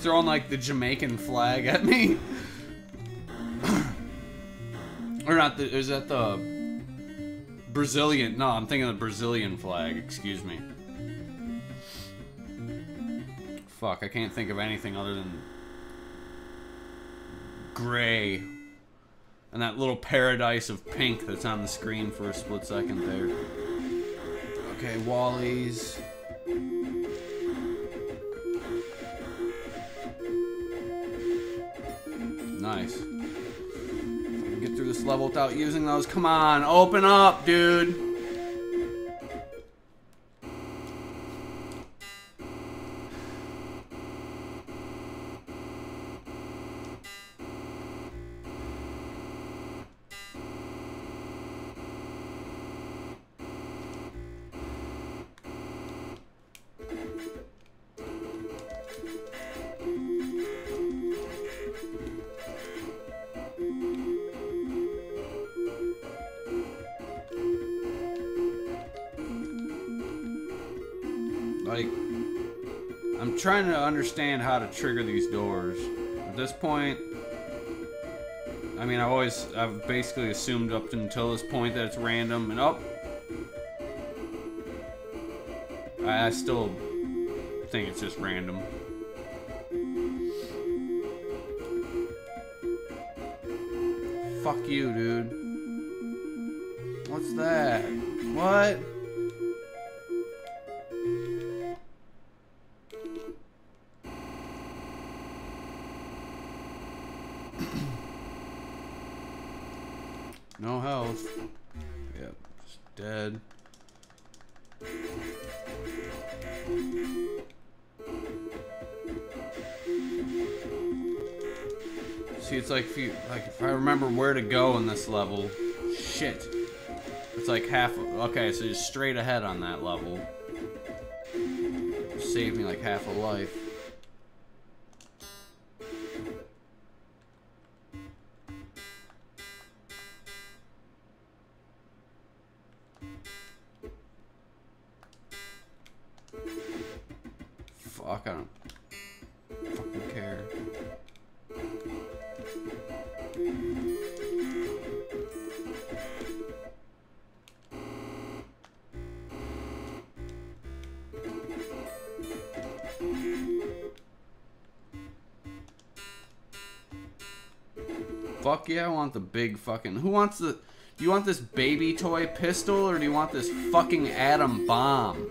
Throwing like the Jamaican flag at me. Or not the, is that the Brazilian? No, I'm thinking of the Brazilian flag, excuse me. Fuck, I can't think of anything other than gray. And that little paradise of pink that's on the screen for a split second there. Okay, Wally's. Nice. If I can get through this level without using those. Come on, open up, dude. Trying to understand how to trigger these doors. At this point, I mean, I've always, I've basically assumed up until this point that it's random, and oh, I, I still think it's just random. Fuck you, dude. What's that? What? No health. Yep, just dead. See, it's like if you, like if I remember where to go in this level, shit. It's like half. Okay, so just straight ahead on that level. Saved me like half a life. Fuck, I don't fucking care. Fuck yeah, I want the big fucking... Who wants the... Do you want this baby toy pistol or do you want this fucking atom bomb?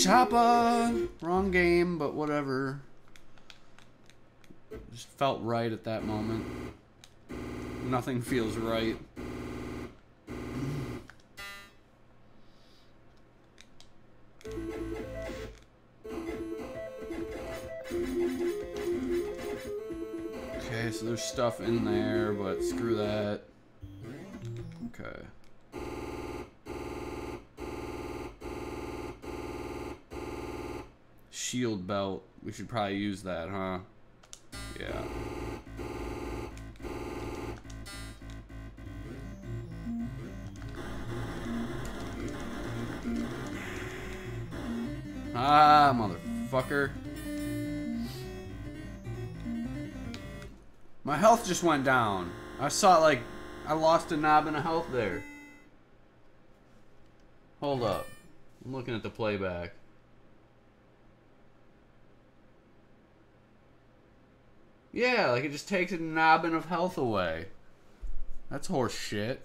Choppa! Wrong game, but whatever. Just felt right at that moment. Nothing feels right. Okay, so there's stuff in there, but screw that. Okay. shield belt. We should probably use that, huh? Yeah. Ah, motherfucker. My health just went down. I saw it like I lost a knob and a health there. Hold up. I'm looking at the playback. Yeah, like it just takes a knobbin of health away. That's horse shit.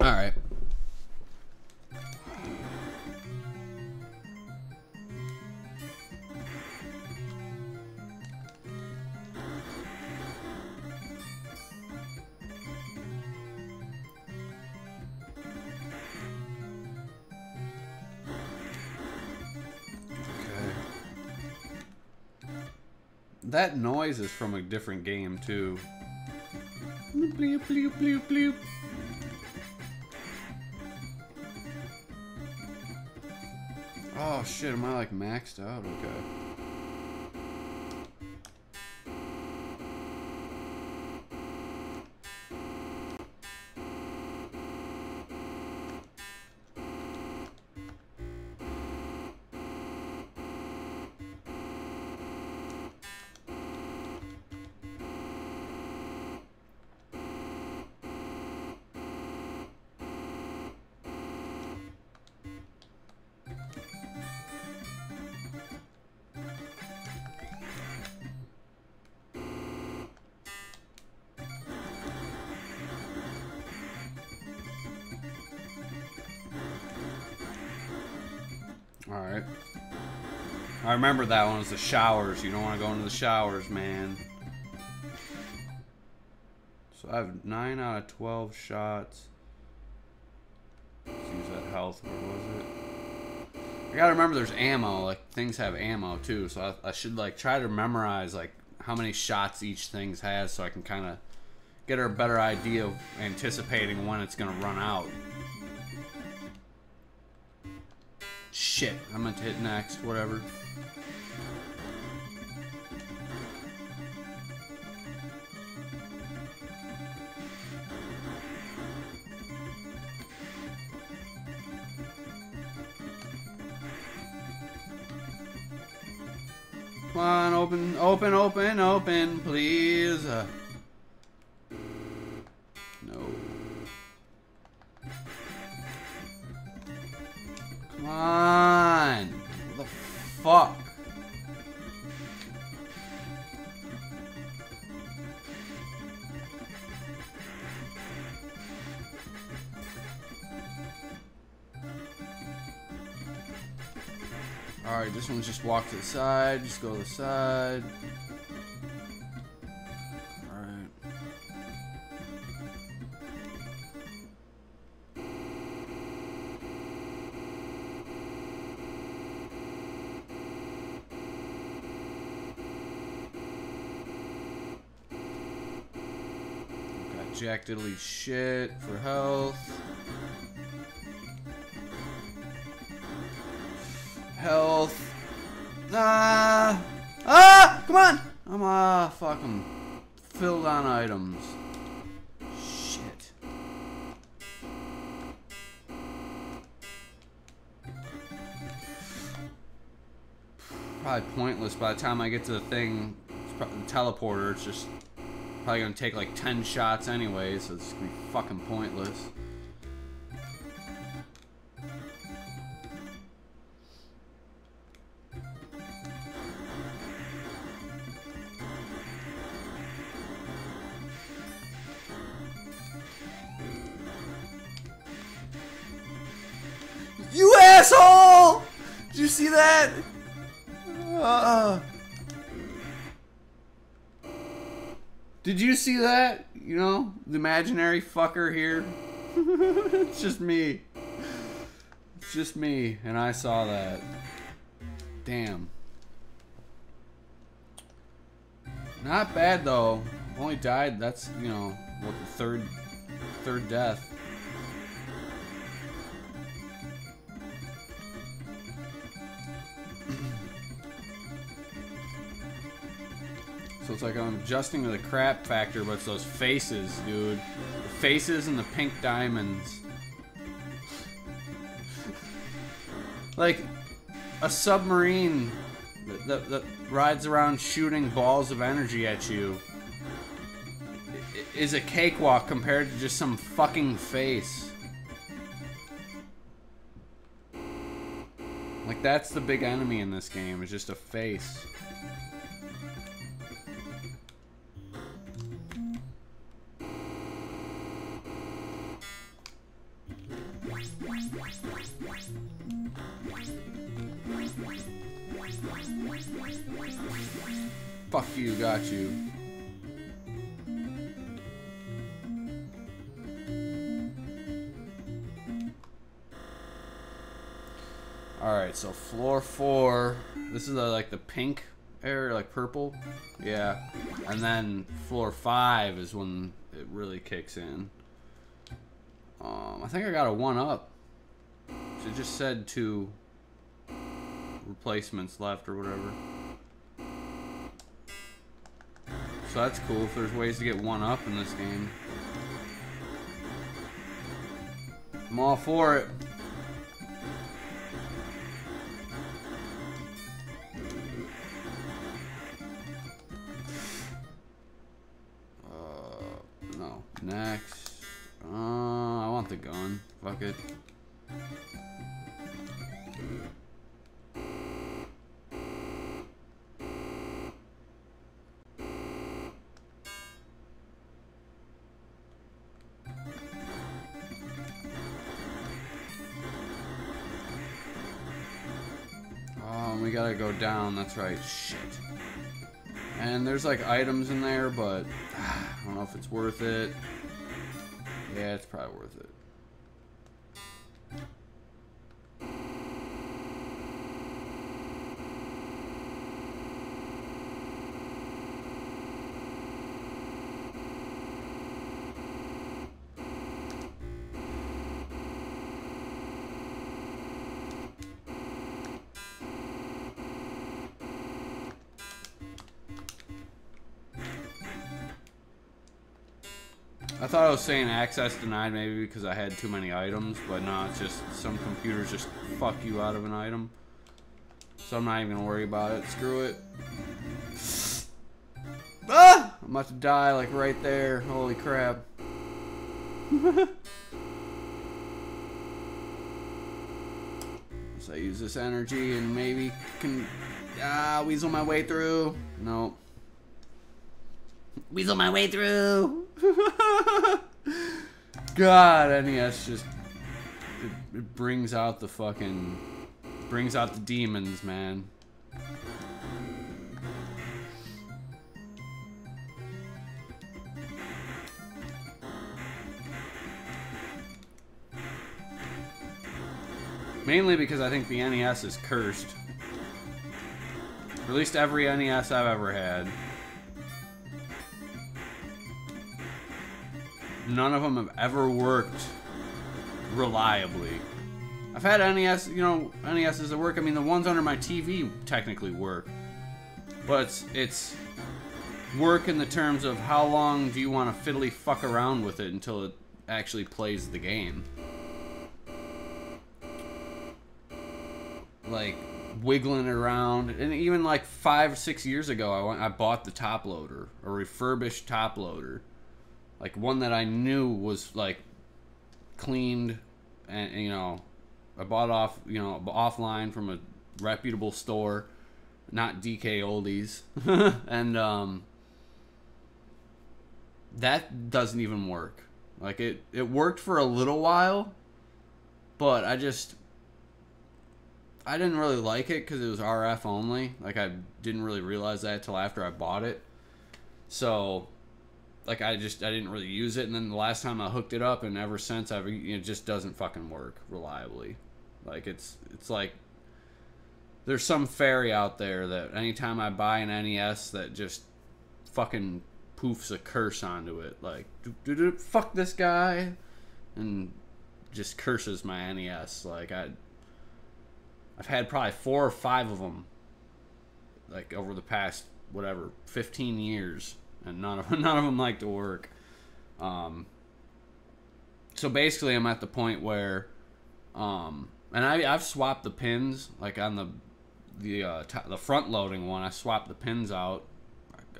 Alright. That noise is from a different game, too. Bleep, bleep, bleep, bleep. Oh, shit. Am I, like, maxed out? Okay. Alright. I remember that one was the showers. You don't want to go into the showers, man. So I have nine out of twelve shots. Let's use that health. Where was it? I gotta remember there's ammo. Like, things have ammo, too. So I, I should, like, try to memorize, like, how many shots each thing has so I can kind of get a better idea of anticipating when it's going to run out. Shit, I'm gonna hit next, whatever. Come on, open, open, open, open, please. Uh, just walk to the side, just go to the side. Alright. Got jack diddly shit for health. Health. Ah! Ah! Come on! I'm, uh, fucking filled on items. Shit. Probably pointless by the time I get to the thing, the teleporter, it's just probably gonna take like ten shots anyway, so it's gonna be fucking pointless. See that? Uh, did you see that? You know, the imaginary fucker here. It's just me. It's just me, and I saw that. Damn. Not bad though. Only died. That's, you know, what, the third, third death. So it's like I'm adjusting to the crap factor, but it's those faces, dude. The faces and the pink diamonds. Like, a submarine that, that rides around shooting balls of energy at you is a cakewalk compared to just some fucking face. Like, that's the big enemy in this game, is just a face. Fuck you, got you. Alright, so floor four. This is the, like the pink area, like purple. Yeah. And then floor five is when it really kicks in. Um, I think I got a one up. So it just said two replacements left or whatever. So that's cool if there's ways to get one up in this game. I'm all for it. Uh, no. Next. Uh, I want the gun. Fuck it. Gotta go down, that's right, shit. And there's like items in there, but ah, I don't know if it's worth it. Yeah, it's probably worth it. I thought I was saying access denied maybe because I had too many items, but no, it's just some computers just fuck you out of an item. So I'm not even gonna worry about it. Screw it. Ah! I'm about to die like right there. Holy crap. So I use this energy and maybe can ah, weasel my way through. Nope. Weasel my way through. God, N E S just it, it brings out the fucking brings out the demons, man. Mainly because I think the N E S is cursed. Or at least every N E S I've ever had. None of them have ever worked reliably. I've had N E S, you know, N E Ses that work. I mean, the ones under my T V technically work. But it's, it's work in the terms of how long do you want to fiddly fuck around with it until it actually plays the game. Like, wiggling it around. And even like five, six years ago, I, went, I bought the top loader, a refurbished top loader. Like, one that I knew was, like, cleaned and, and, you know, I bought off, you know, offline from a reputable store, not D K Oldies. And, um, that doesn't even work. Like, it, it worked for a little while, but I just, I didn't really like it because it was R F only. Like, I didn't really realize that till after I bought it. So... Like, I just, I didn't really use it, and then the last time I hooked it up, and ever since, I've, it just doesn't fucking work reliably. Like, it's, it's like, there's some fairy out there that anytime I buy an N E S that just fucking poofs a curse onto it. Like, do, do, do, fuck this guy, and just curses my N E S. Like, I, I've had probably four or five of them, like, over the past whatever, fifteen years, and none of none of them like to work. Um, so basically, I'm at the point where, um, and I, I've swapped the pins, like on the the uh, t the front loading one. I swapped the pins out.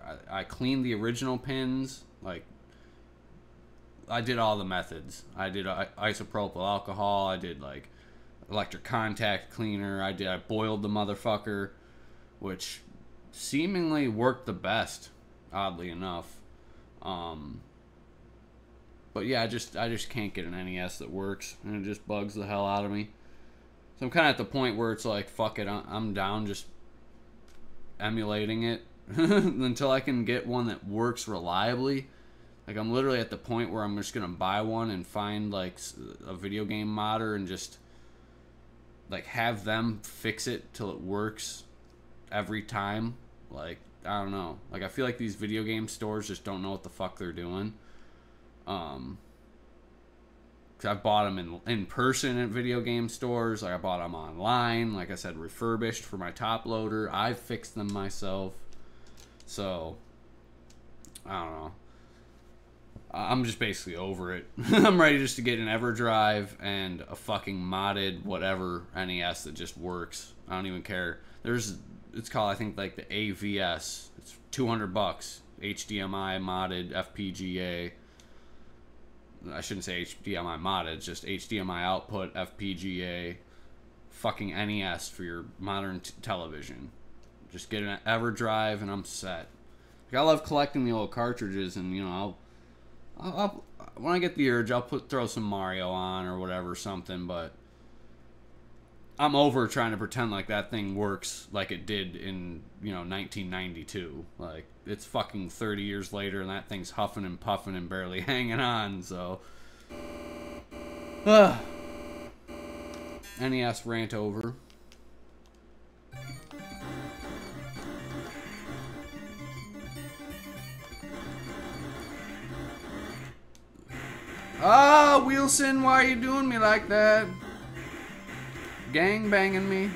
I, I cleaned the original pins. Like, I did all the methods. I did uh, isopropyl alcohol. I did like electric contact cleaner. I did. I boiled the motherfucker, which seemingly worked the best, oddly enough. Um, but yeah, I just I just can't get an N E S that works, and it just bugs the hell out of me. So I'm kind of at the point where it's like, fuck it, I'm down just emulating it until I can get one that works reliably. Like, I'm literally at the point where I'm just gonna buy one and find like a video game modder and just like have them fix it till it works every time. Like, I don't know. Like, I feel like these video game stores just don't know what the fuck they're doing. Um, cause I've bought them in in person at video game stores. Like, I bought them online. Like I said, refurbished for my top loader. I fixed them myself. So, I don't know. I'm just basically over it. I'm ready just to get an EverDrive and a fucking modded whatever N E S that just works. I don't even care. There's, it's called, I think, like the A V S. It's two hundred bucks. H D M I modded, F P G A. I shouldn't say H D M I modded. It's just H D M I output, F P G A, fucking N E S for your modern t television. Just get an EverDrive and I'm set. Like, I love collecting the old cartridges, and you know, I'll, I'll, I'll when I get the urge, I'll put throw some Mario on or whatever, something. But I'm over trying to pretend like that thing works like it did in, you know, nineteen ninety-two. Like, it's fucking thirty years later, and that thing's huffing and puffing and barely hanging on. So, uh, N E S rant over. Ah, Wilson, why are you doing me like that? Gang banging me.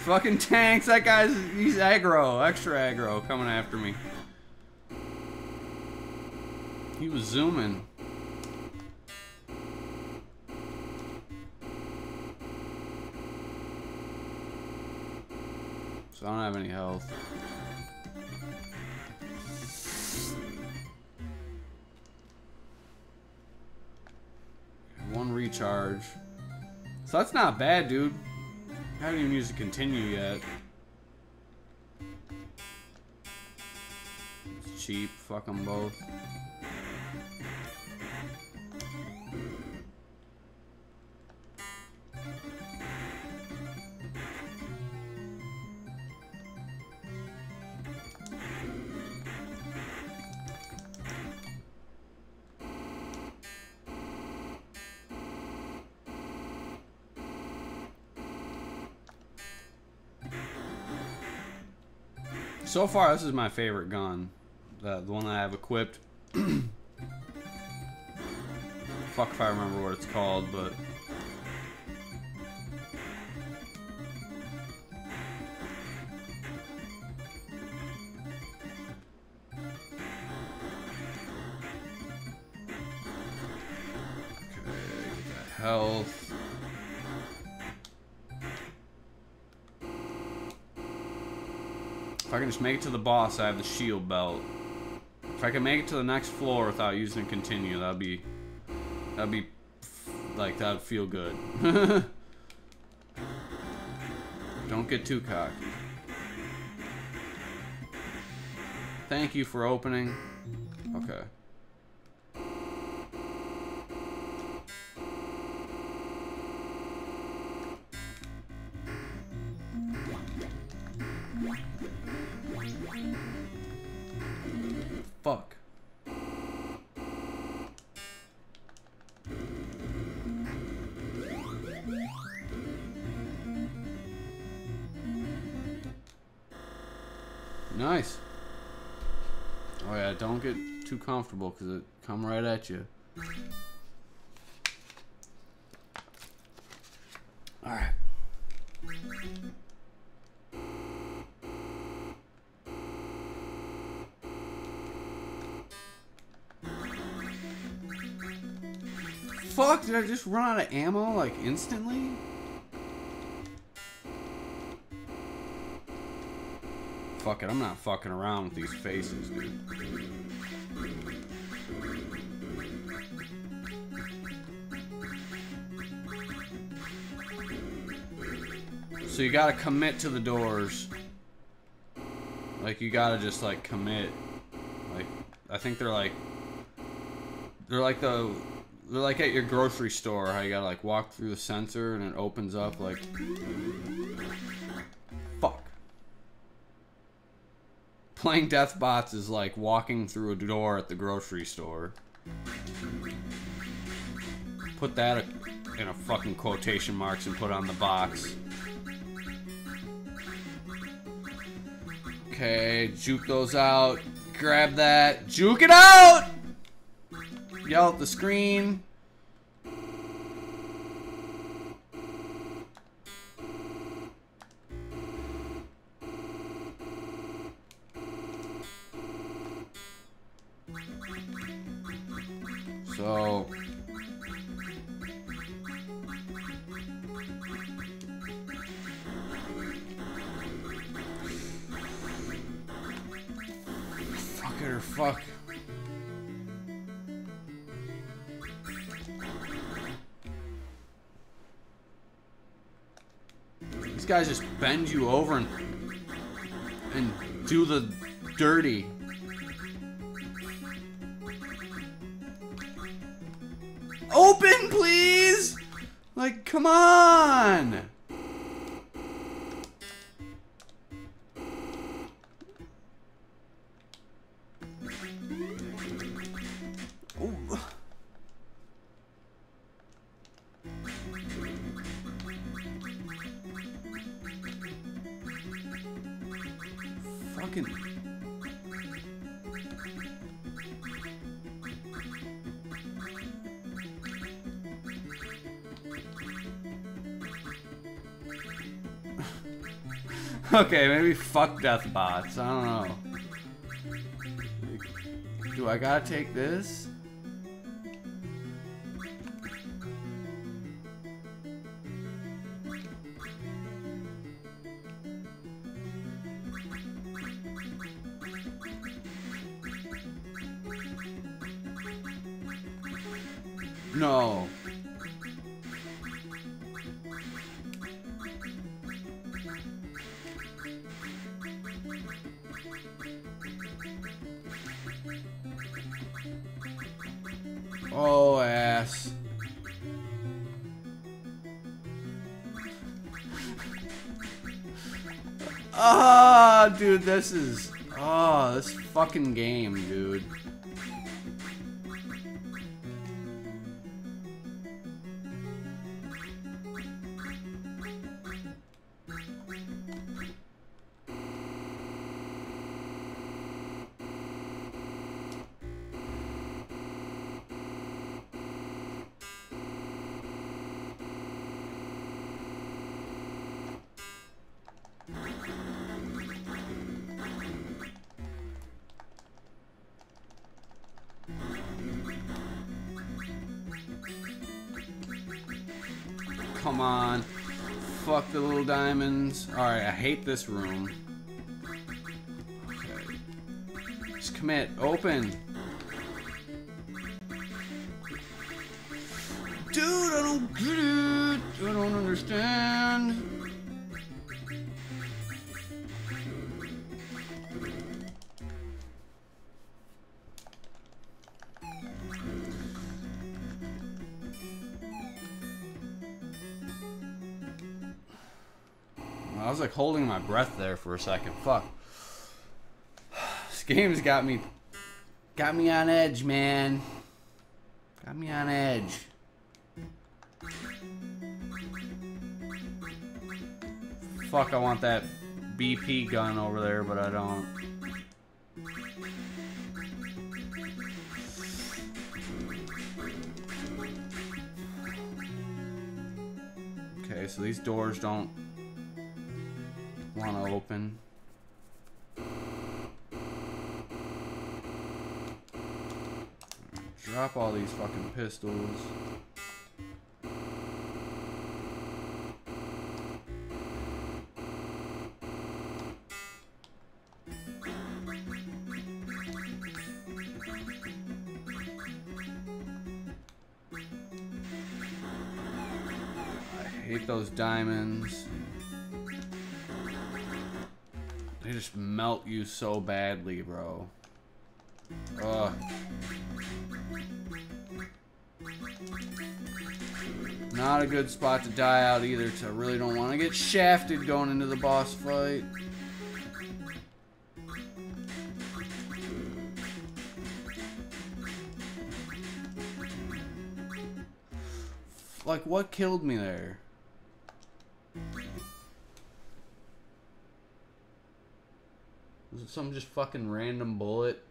Fucking tanks, that guy's, he's aggro, extra aggro, coming after me. He was zooming. So I don't have any health. One recharge. So that's not bad, dude. I haven't even used to continue yet. It's cheap. Fuck them both. So far, this is my favorite gun, the, the one that I have equipped. Fuck if I remember what it's called, but okay, got health. If I can just make it to the boss, I have the shield belt. If I can make it to the next floor without using a continue, that'd be, that'd be, like, that'd feel good. Don't get too cocky. Thank you for opening. Okay. Fuck. Nice. Oh yeah, don't get too comfortable because it come right at you. All right. fuck? Did I just run out of ammo, like, instantly? Fuck it, I'm not fucking around with these faces, dude. So you gotta commit to the doors. Like, you gotta just, like, commit. Like, I think they're like... They're like the... They're like at your grocery store, how you gotta, like, walk through the sensor and it opens up, like... Fuck. Playing Deathbots is like walking through a door at the grocery store. Put that in a fucking quotation marks and put on the box. Okay, juke those out. Grab that. Juke it out! Yell at the screen. So... Fuck it or fuck. These guys just bend you over and and do the dirty. Open, please! Like, come on! Okay, maybe fuck Deathbots. I don't know. Do I gotta take this? No. Oh, ass. Ah, oh, dude, this is... Oh, this fucking game, dude. Come on. Fuck the little diamonds. Alright, I hate this room. Okay. Just commit. Open. Dude, I don't get it. I don't understand. I was like holding my breath there for a second. Fuck. This game's got me got me on edge, man. Got me on edge. Fuck, I want that B P gun over there, but I don't. Okay, so these doors don't wanna open. Drop all these fucking pistols. hate those diamonds. They just melt you so badly, bro. Ugh. Not a good spot to die out either, because I really don't want to get shafted going into the boss fight. Like, what killed me there? Was it some just fucking random bullet?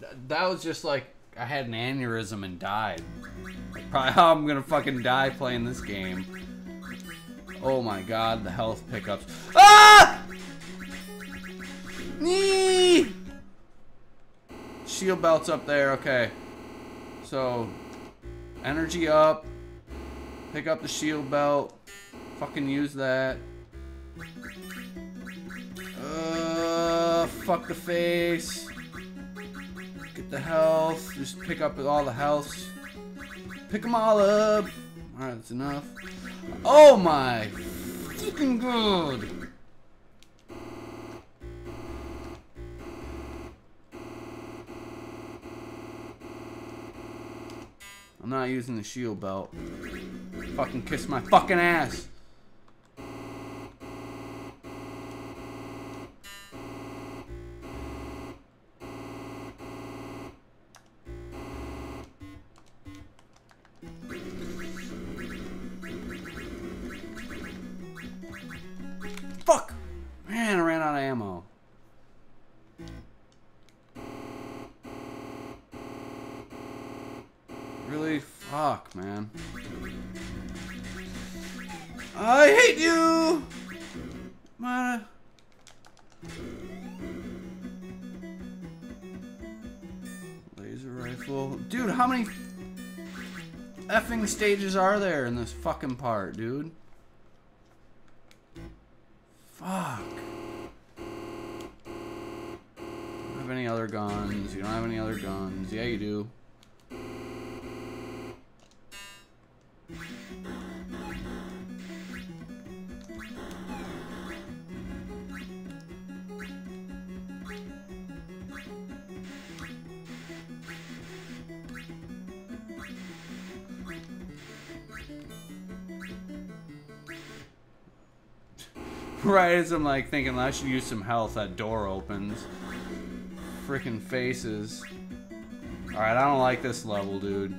Th that was just like, I had an aneurysm and died. Like, probably how I'm gonna fucking die playing this game. Oh my god, the health pickups. Ah! Nee! Shield belts up there, okay. So, energy up. Pick up the shield belt. Fucking use that. Uh, fuck the face. Get the health. Just pick up all the health. Pick them all up. Alright, that's enough. Oh my fucking god. I'm not using the shield belt. Fucking kiss my fucking ass. Fuck! Man, I ran out of ammo. Really? Fuck, man. I hate you! My... laser rifle. Dude, how many effing stages are there in this fucking part, dude? Fuck. You don't have any other guns. You don't have any other guns. Yeah, you do. Right as I'm like thinking I should use some health, that door opens. Freaking faces. Alright, I don't like this level, dude.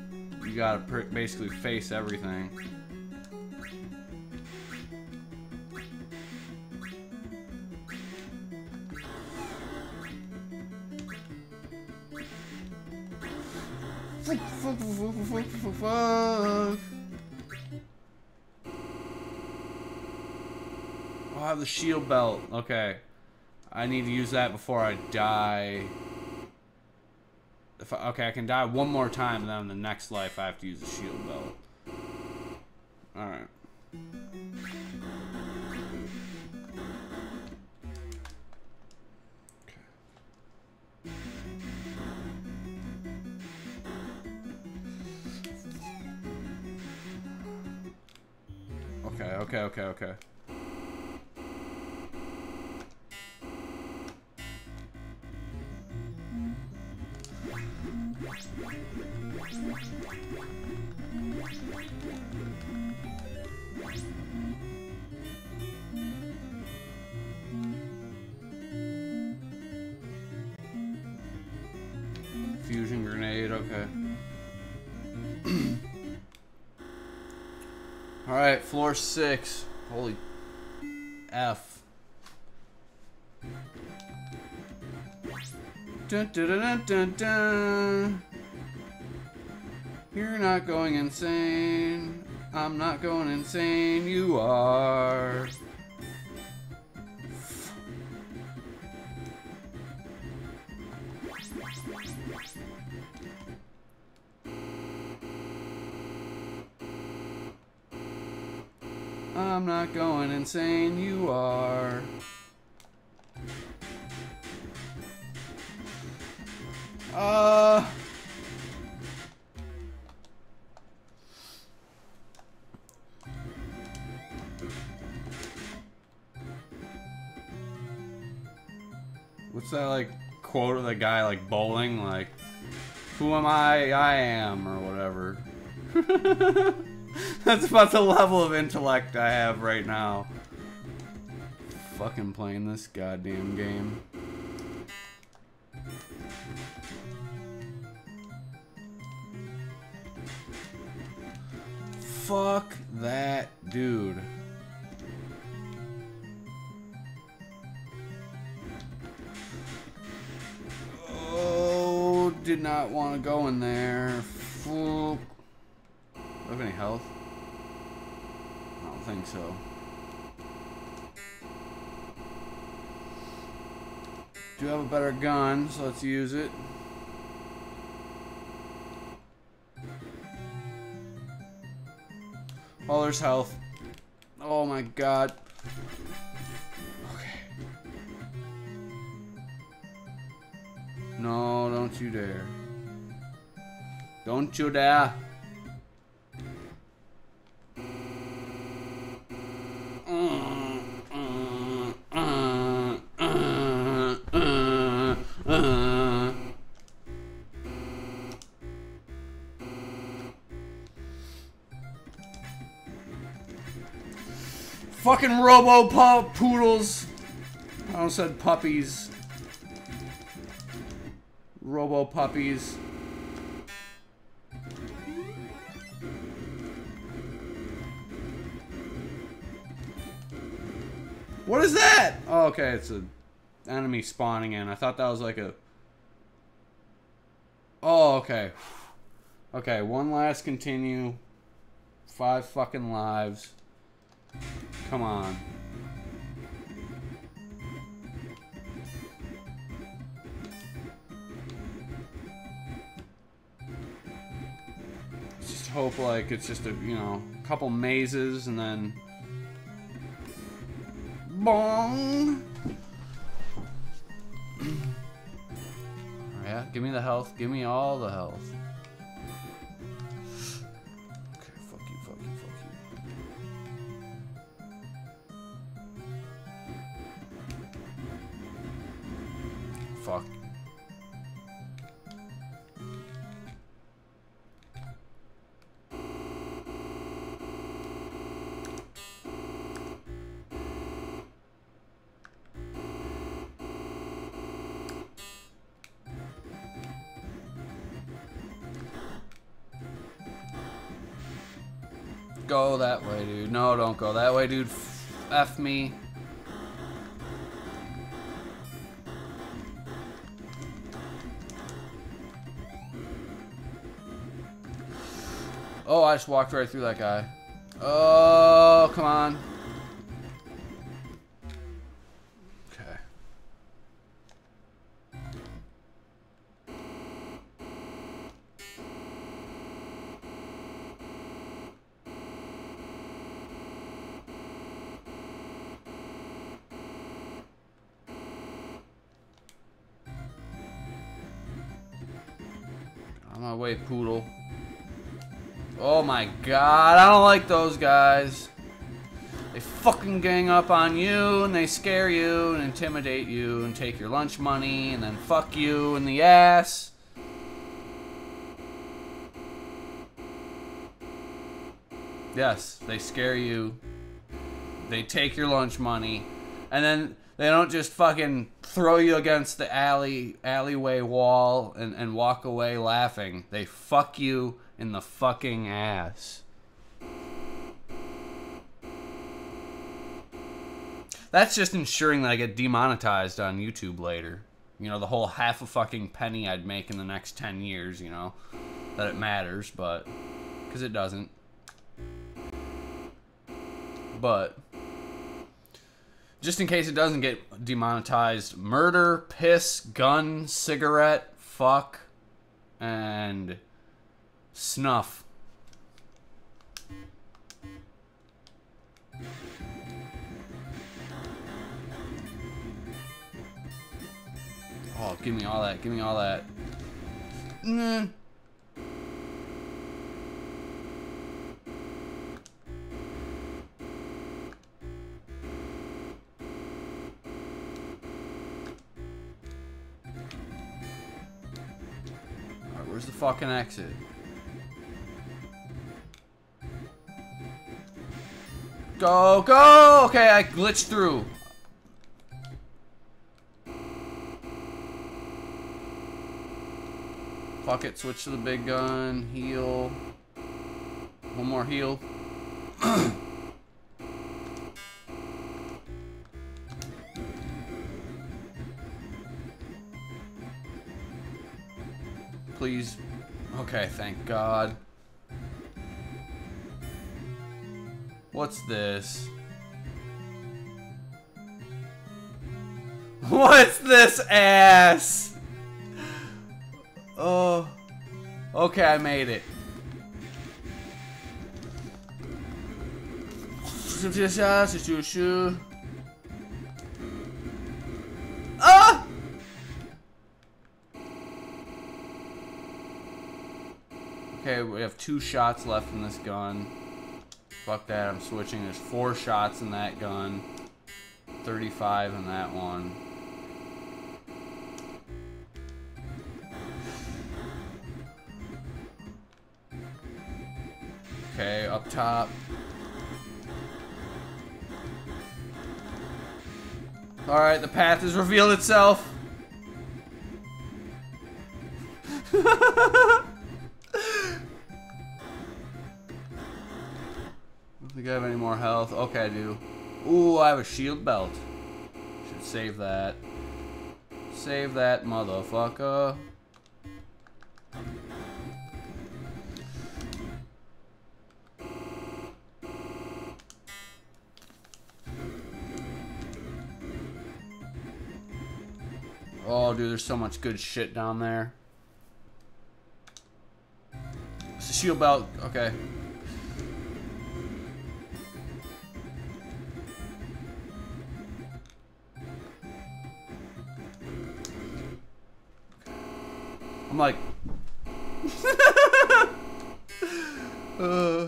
You gotta pr basically face everything. Fuck, fuck, fuck, fuck, fuck, fuck. I have the shield belt. Okay. I need to use that before I die. If I, okay, I can die one more time, and then in the next life I have to use the shield belt. Alright. Okay, okay, okay, okay. Fusion grenade, okay. Alright, floor six. Holy F. Dun, dun, dun, dun, dun. You're not going insane. I'm not going insane. You are. I'm not going insane. You are. Uh... what's that like quote of the guy like bowling, like, who am I? I am, or whatever. That's about the level of intellect I have right now. Fucking playing this goddamn game. Fuck that dude. Oh, did not want to go in there. Fuck. Do I have any health? I don't think so. Do have a better gun, so let's use it. Oh, there's health. Oh my god. Okay. No, don't you dare. Don't you dare. Fucking RoboPup poodles. I almost said puppies. Robo puppies. What is that? Oh, okay, it's an enemy spawning in. I thought that was like a. Oh, okay. Okay, one last continue. Five fucking lives. Come on. Just hope like it's just a, you know, couple mazes and then bong. Yeah, give me the health, give me all the health. Fuck. Go that way, dude. No, don't go that way, dude. F me. Oh, I just walked right through that guy. Oh, come on. Okay. On my way, poodle. Oh my god, I don't like those guys. They fucking gang up on you, and they scare you, and intimidate you, and take your lunch money, and then fuck you in the ass. Yes, they scare you. They take your lunch money. And then they don't just fucking throw you against the alley alleyway wall and, and walk away laughing. They fuck you in the fucking ass. That's just ensuring that I get demonetized on YouTube later. You know, the whole half a fucking penny I'd make in the next ten years, you know, that it matters, but, because it doesn't. But, just in case it doesn't get demonetized, murder, piss, gun, cigarette, fuck, and snuff. Oh, give me all that, give me all that. Mm. Where's the fucking exit? Go, go! Okay, I glitched through. Fuck it, switch to the big gun. Heal. One more heal. Please. Okay, thank God. What's this? What's this ass? Oh. Okay, I made it. Ah! Okay, we have two shots left in this gun. Fuck that, I'm switching. There's four shots in that gun. thirty-five in that one. Okay, up top. Alright, the path has revealed itself. Do I have any more health? Okay, I do. Ooh, I have a shield belt. Should save that. Save that, motherfucker. Oh, dude, there's so much good shit down there. It's a shield belt. Okay. I'm like, uh.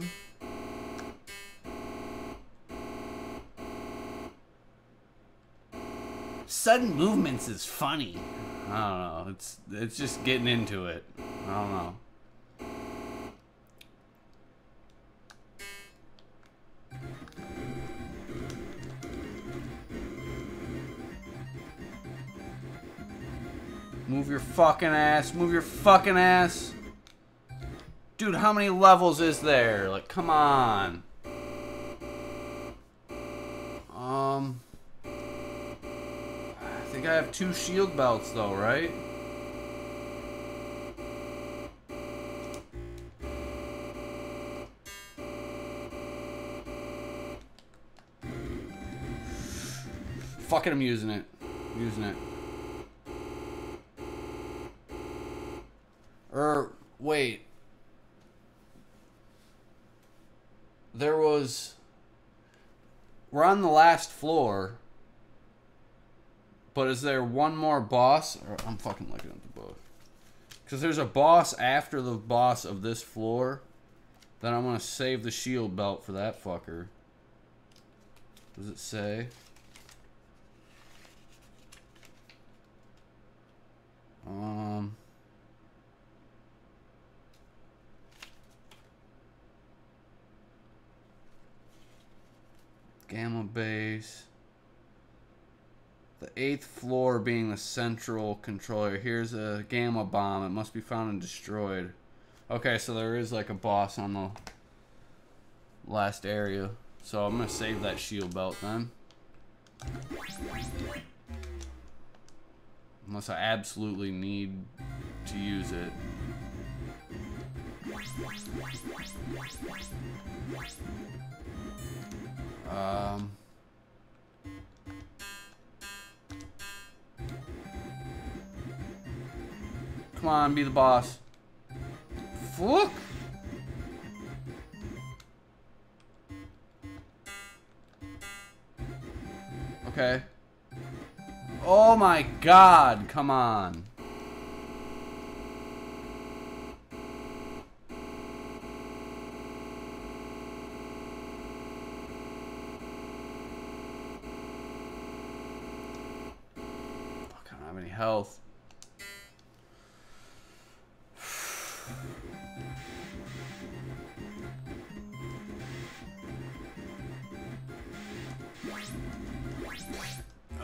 Sudden movements is funny. I don't know. It's it's just getting into it. I don't know. Move your fucking ass. Move your fucking ass. Dude, how many levels is there? Like, come on. Um. I think I have two shield belts, though, right? Fuck it, I'm using it. I'm using it. Or, wait. There was... We're on the last floor. But is there one more boss? Or, I'm fucking looking at the book. Because there's a boss after the boss of this floor. Then I'm going to save the shield belt for that fucker. Does it say? Um... Gamma base. The eighth floor being the central controller. Here's a Gamma Bomb. It must be found and destroyed. Okay, so there is like a boss on the last area. So I'm going to save that shield belt then. Unless I absolutely need to use it. Um. Come on, be the boss. Fuck. Okay. Oh my God, come on. Health.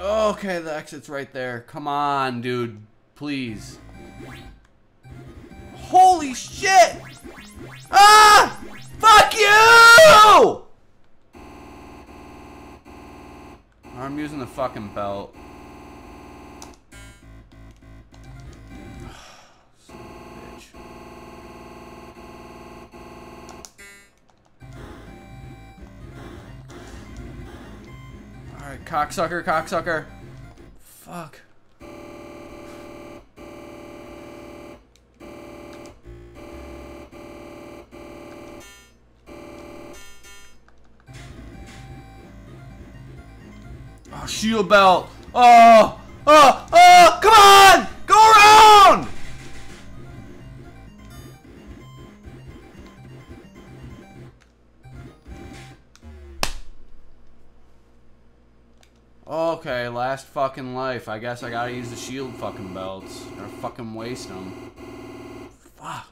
Okay, the exit's right there. Come on, dude. Please. Holy shit! Ah! Fuck you! I'm using the fucking belt. Son of a bitch. Alright, cocksucker, cocksucker. Fuck. Shield belt. Oh, oh, oh, come on! Go around! Okay, last fucking life. I guess I gotta use the shield fucking belts. Gotta fucking waste them. Fuck.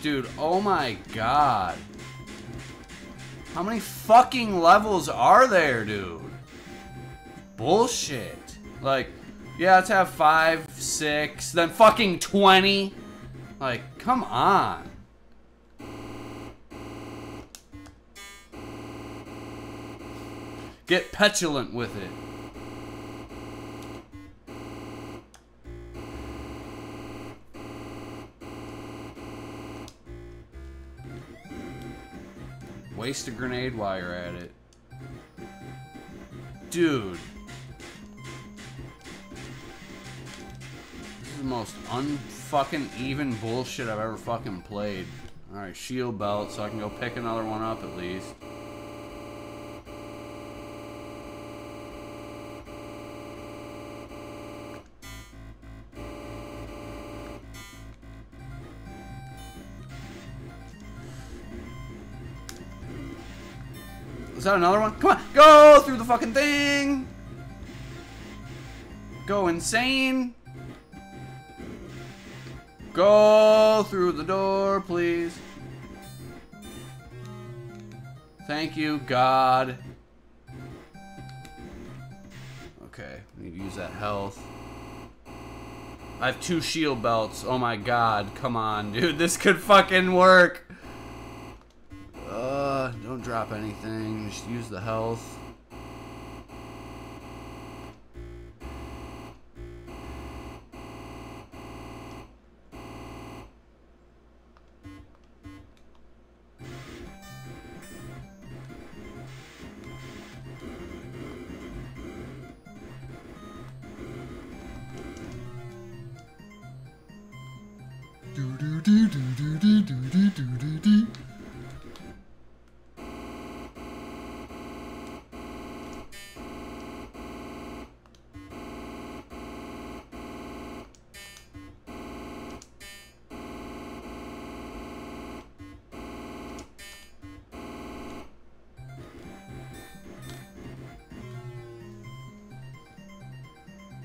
Dude, oh my god. How many fucking levels are there, dude? Bullshit. Like, yeah, let's have five, six, then fucking twenty. Like, come on. Get petulant with it. Waste a grenade while you're at it. Dude. This is the most un-fucking even bullshit I've ever fucking played. Alright, shield belt, so I can go pick another one up at least. Is that another one? Come on, go through the fucking thing. Go insane. Go through the door, please. Thank you, God. Okay, I need to use that health. I have two shield belts. Oh my God, come on, dude. This could fucking work. Uh, don't drop anything, just use the health.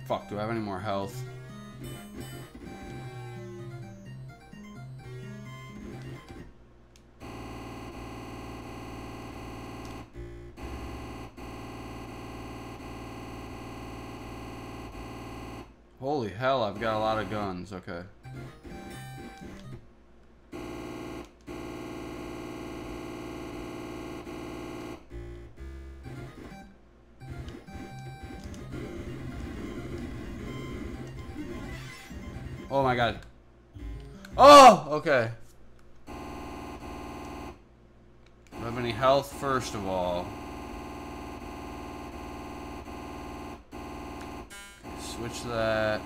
Fuck, do I have any more health? Holy hell, I've got a lot of guns, okay. Oh my god. Oh! Okay. Do I have any health first of all? Switch that.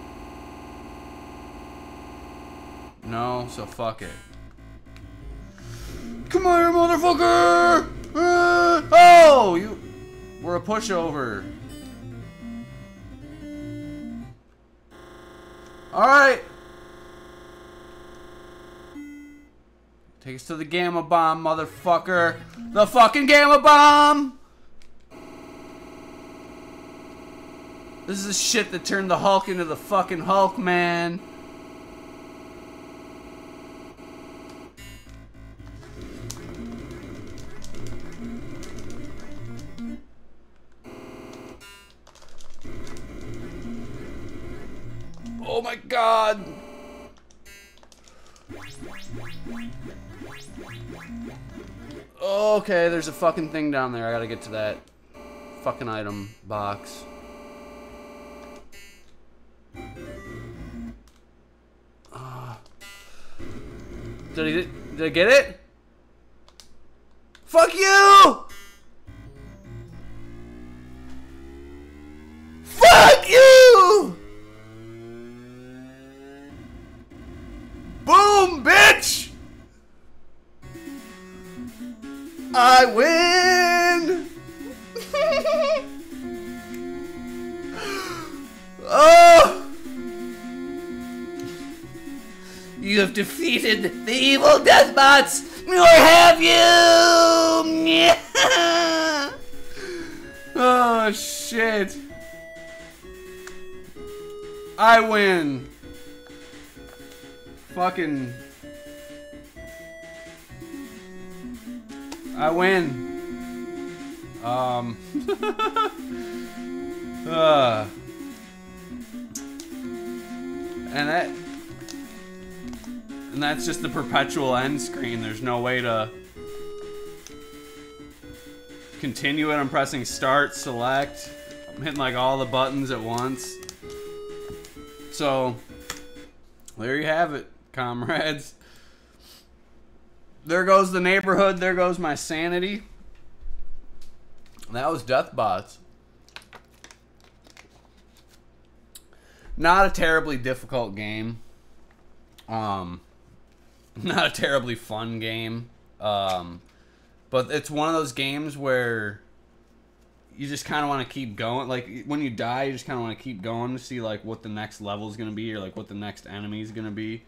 No, so fuck it. Come here, motherfucker! Uh, oh! You were a pushover. Alright! Take us to the Gamma Bomb, motherfucker. The fucking Gamma Bomb! This is the shit that turned the Hulk into the fucking Hulk, man. God! Okay, there's a fucking thing down there. I gotta get to that fucking item box. Uh, did, I get, did I get it? Fuck you! Fuck you! Boom, bitch! I win! Oh! You have defeated the evil Deathbots! Or have you? Yeah. Oh, shit. I win. Fucking. I win. Um. uh. And that. And that's just the perpetual end screen. There's no way to continue it. I'm pressing start, select. I'm hitting like all the buttons at once. So, there you have it, comrades. There goes the neighborhood. There goes my sanity. That was Deathbots. Not a terribly difficult game. Um, not a terribly fun game. Um, but it's one of those games where you just kind of want to keep going. Like, when you die, you just kind of want to keep going to see, like, what the next level is going to be or, like, what the next enemy is going to be.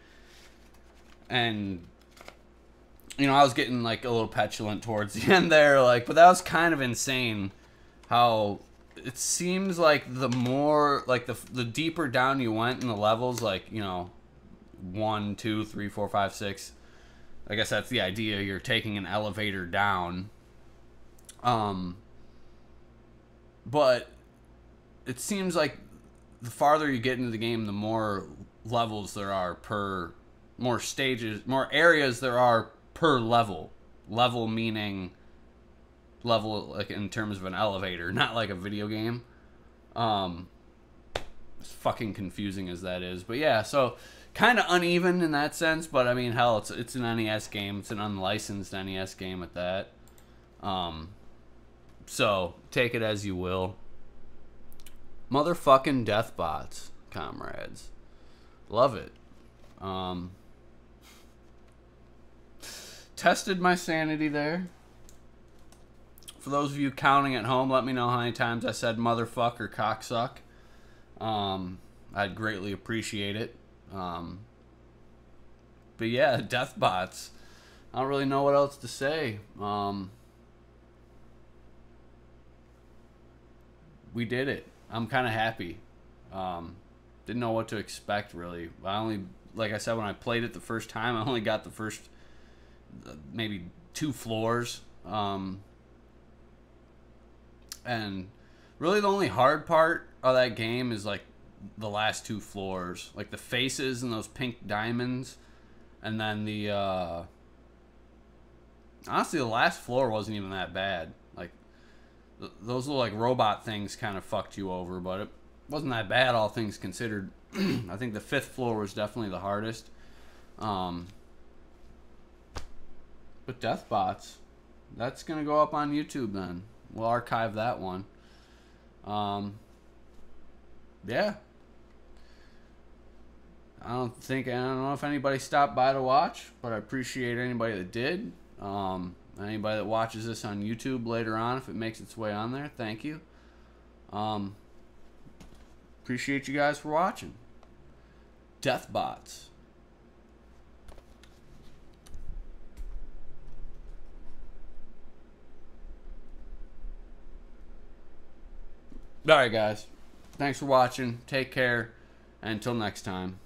And, you know, I was getting, like, a little petulant towards the end there, like, but that was kind of insane how it seems like the more, like, the, the deeper down you went in the levels, like, you know, one, two, three, four, five, six. I guess that's the idea. You're taking an elevator down. Um... But it seems like the farther you get into the game, the more levels there are per, more stages, more areas there are per level. Level meaning level like in terms of an elevator, not like a video game. Um, as fucking confusing as that is. But yeah, so kind of uneven in that sense. But I mean, hell, it's, it's an N E S game. It's an unlicensed N E S game at that. Um... So, take it as you will. Motherfucking Deathbots, comrades. Love it. Um, tested my sanity there. For those of you counting at home, let me know how many times I said motherfuck or cocksuck. Um, I'd greatly appreciate it. Um, but yeah, Deathbots. I don't really know what else to say. Um... We did it. I'm kind of happy. Um, didn't know what to expect, really. I only, like I said, when I played it the first time, I only got the first uh, maybe two floors. Um, and really the only hard part of that game is, like, the last two floors. Like, the faces and those pink diamonds. And then the, uh... honestly, the last floor wasn't even that bad. Those little, like, robot things kind of fucked you over, but it wasn't that bad, all things considered. I think the fifth floor was definitely the hardest. Um, but Deathbots, that's going to go up on YouTube then. We'll archive that one. Um, yeah. I don't think, I don't know if anybody stopped by to watch, but I appreciate anybody that did. Um... Anybody that watches this on YouTube later on, if it makes its way on there, thank you. Um, appreciate you guys for watching. Deathbots. Alright guys, thanks for watching, take care, and until next time.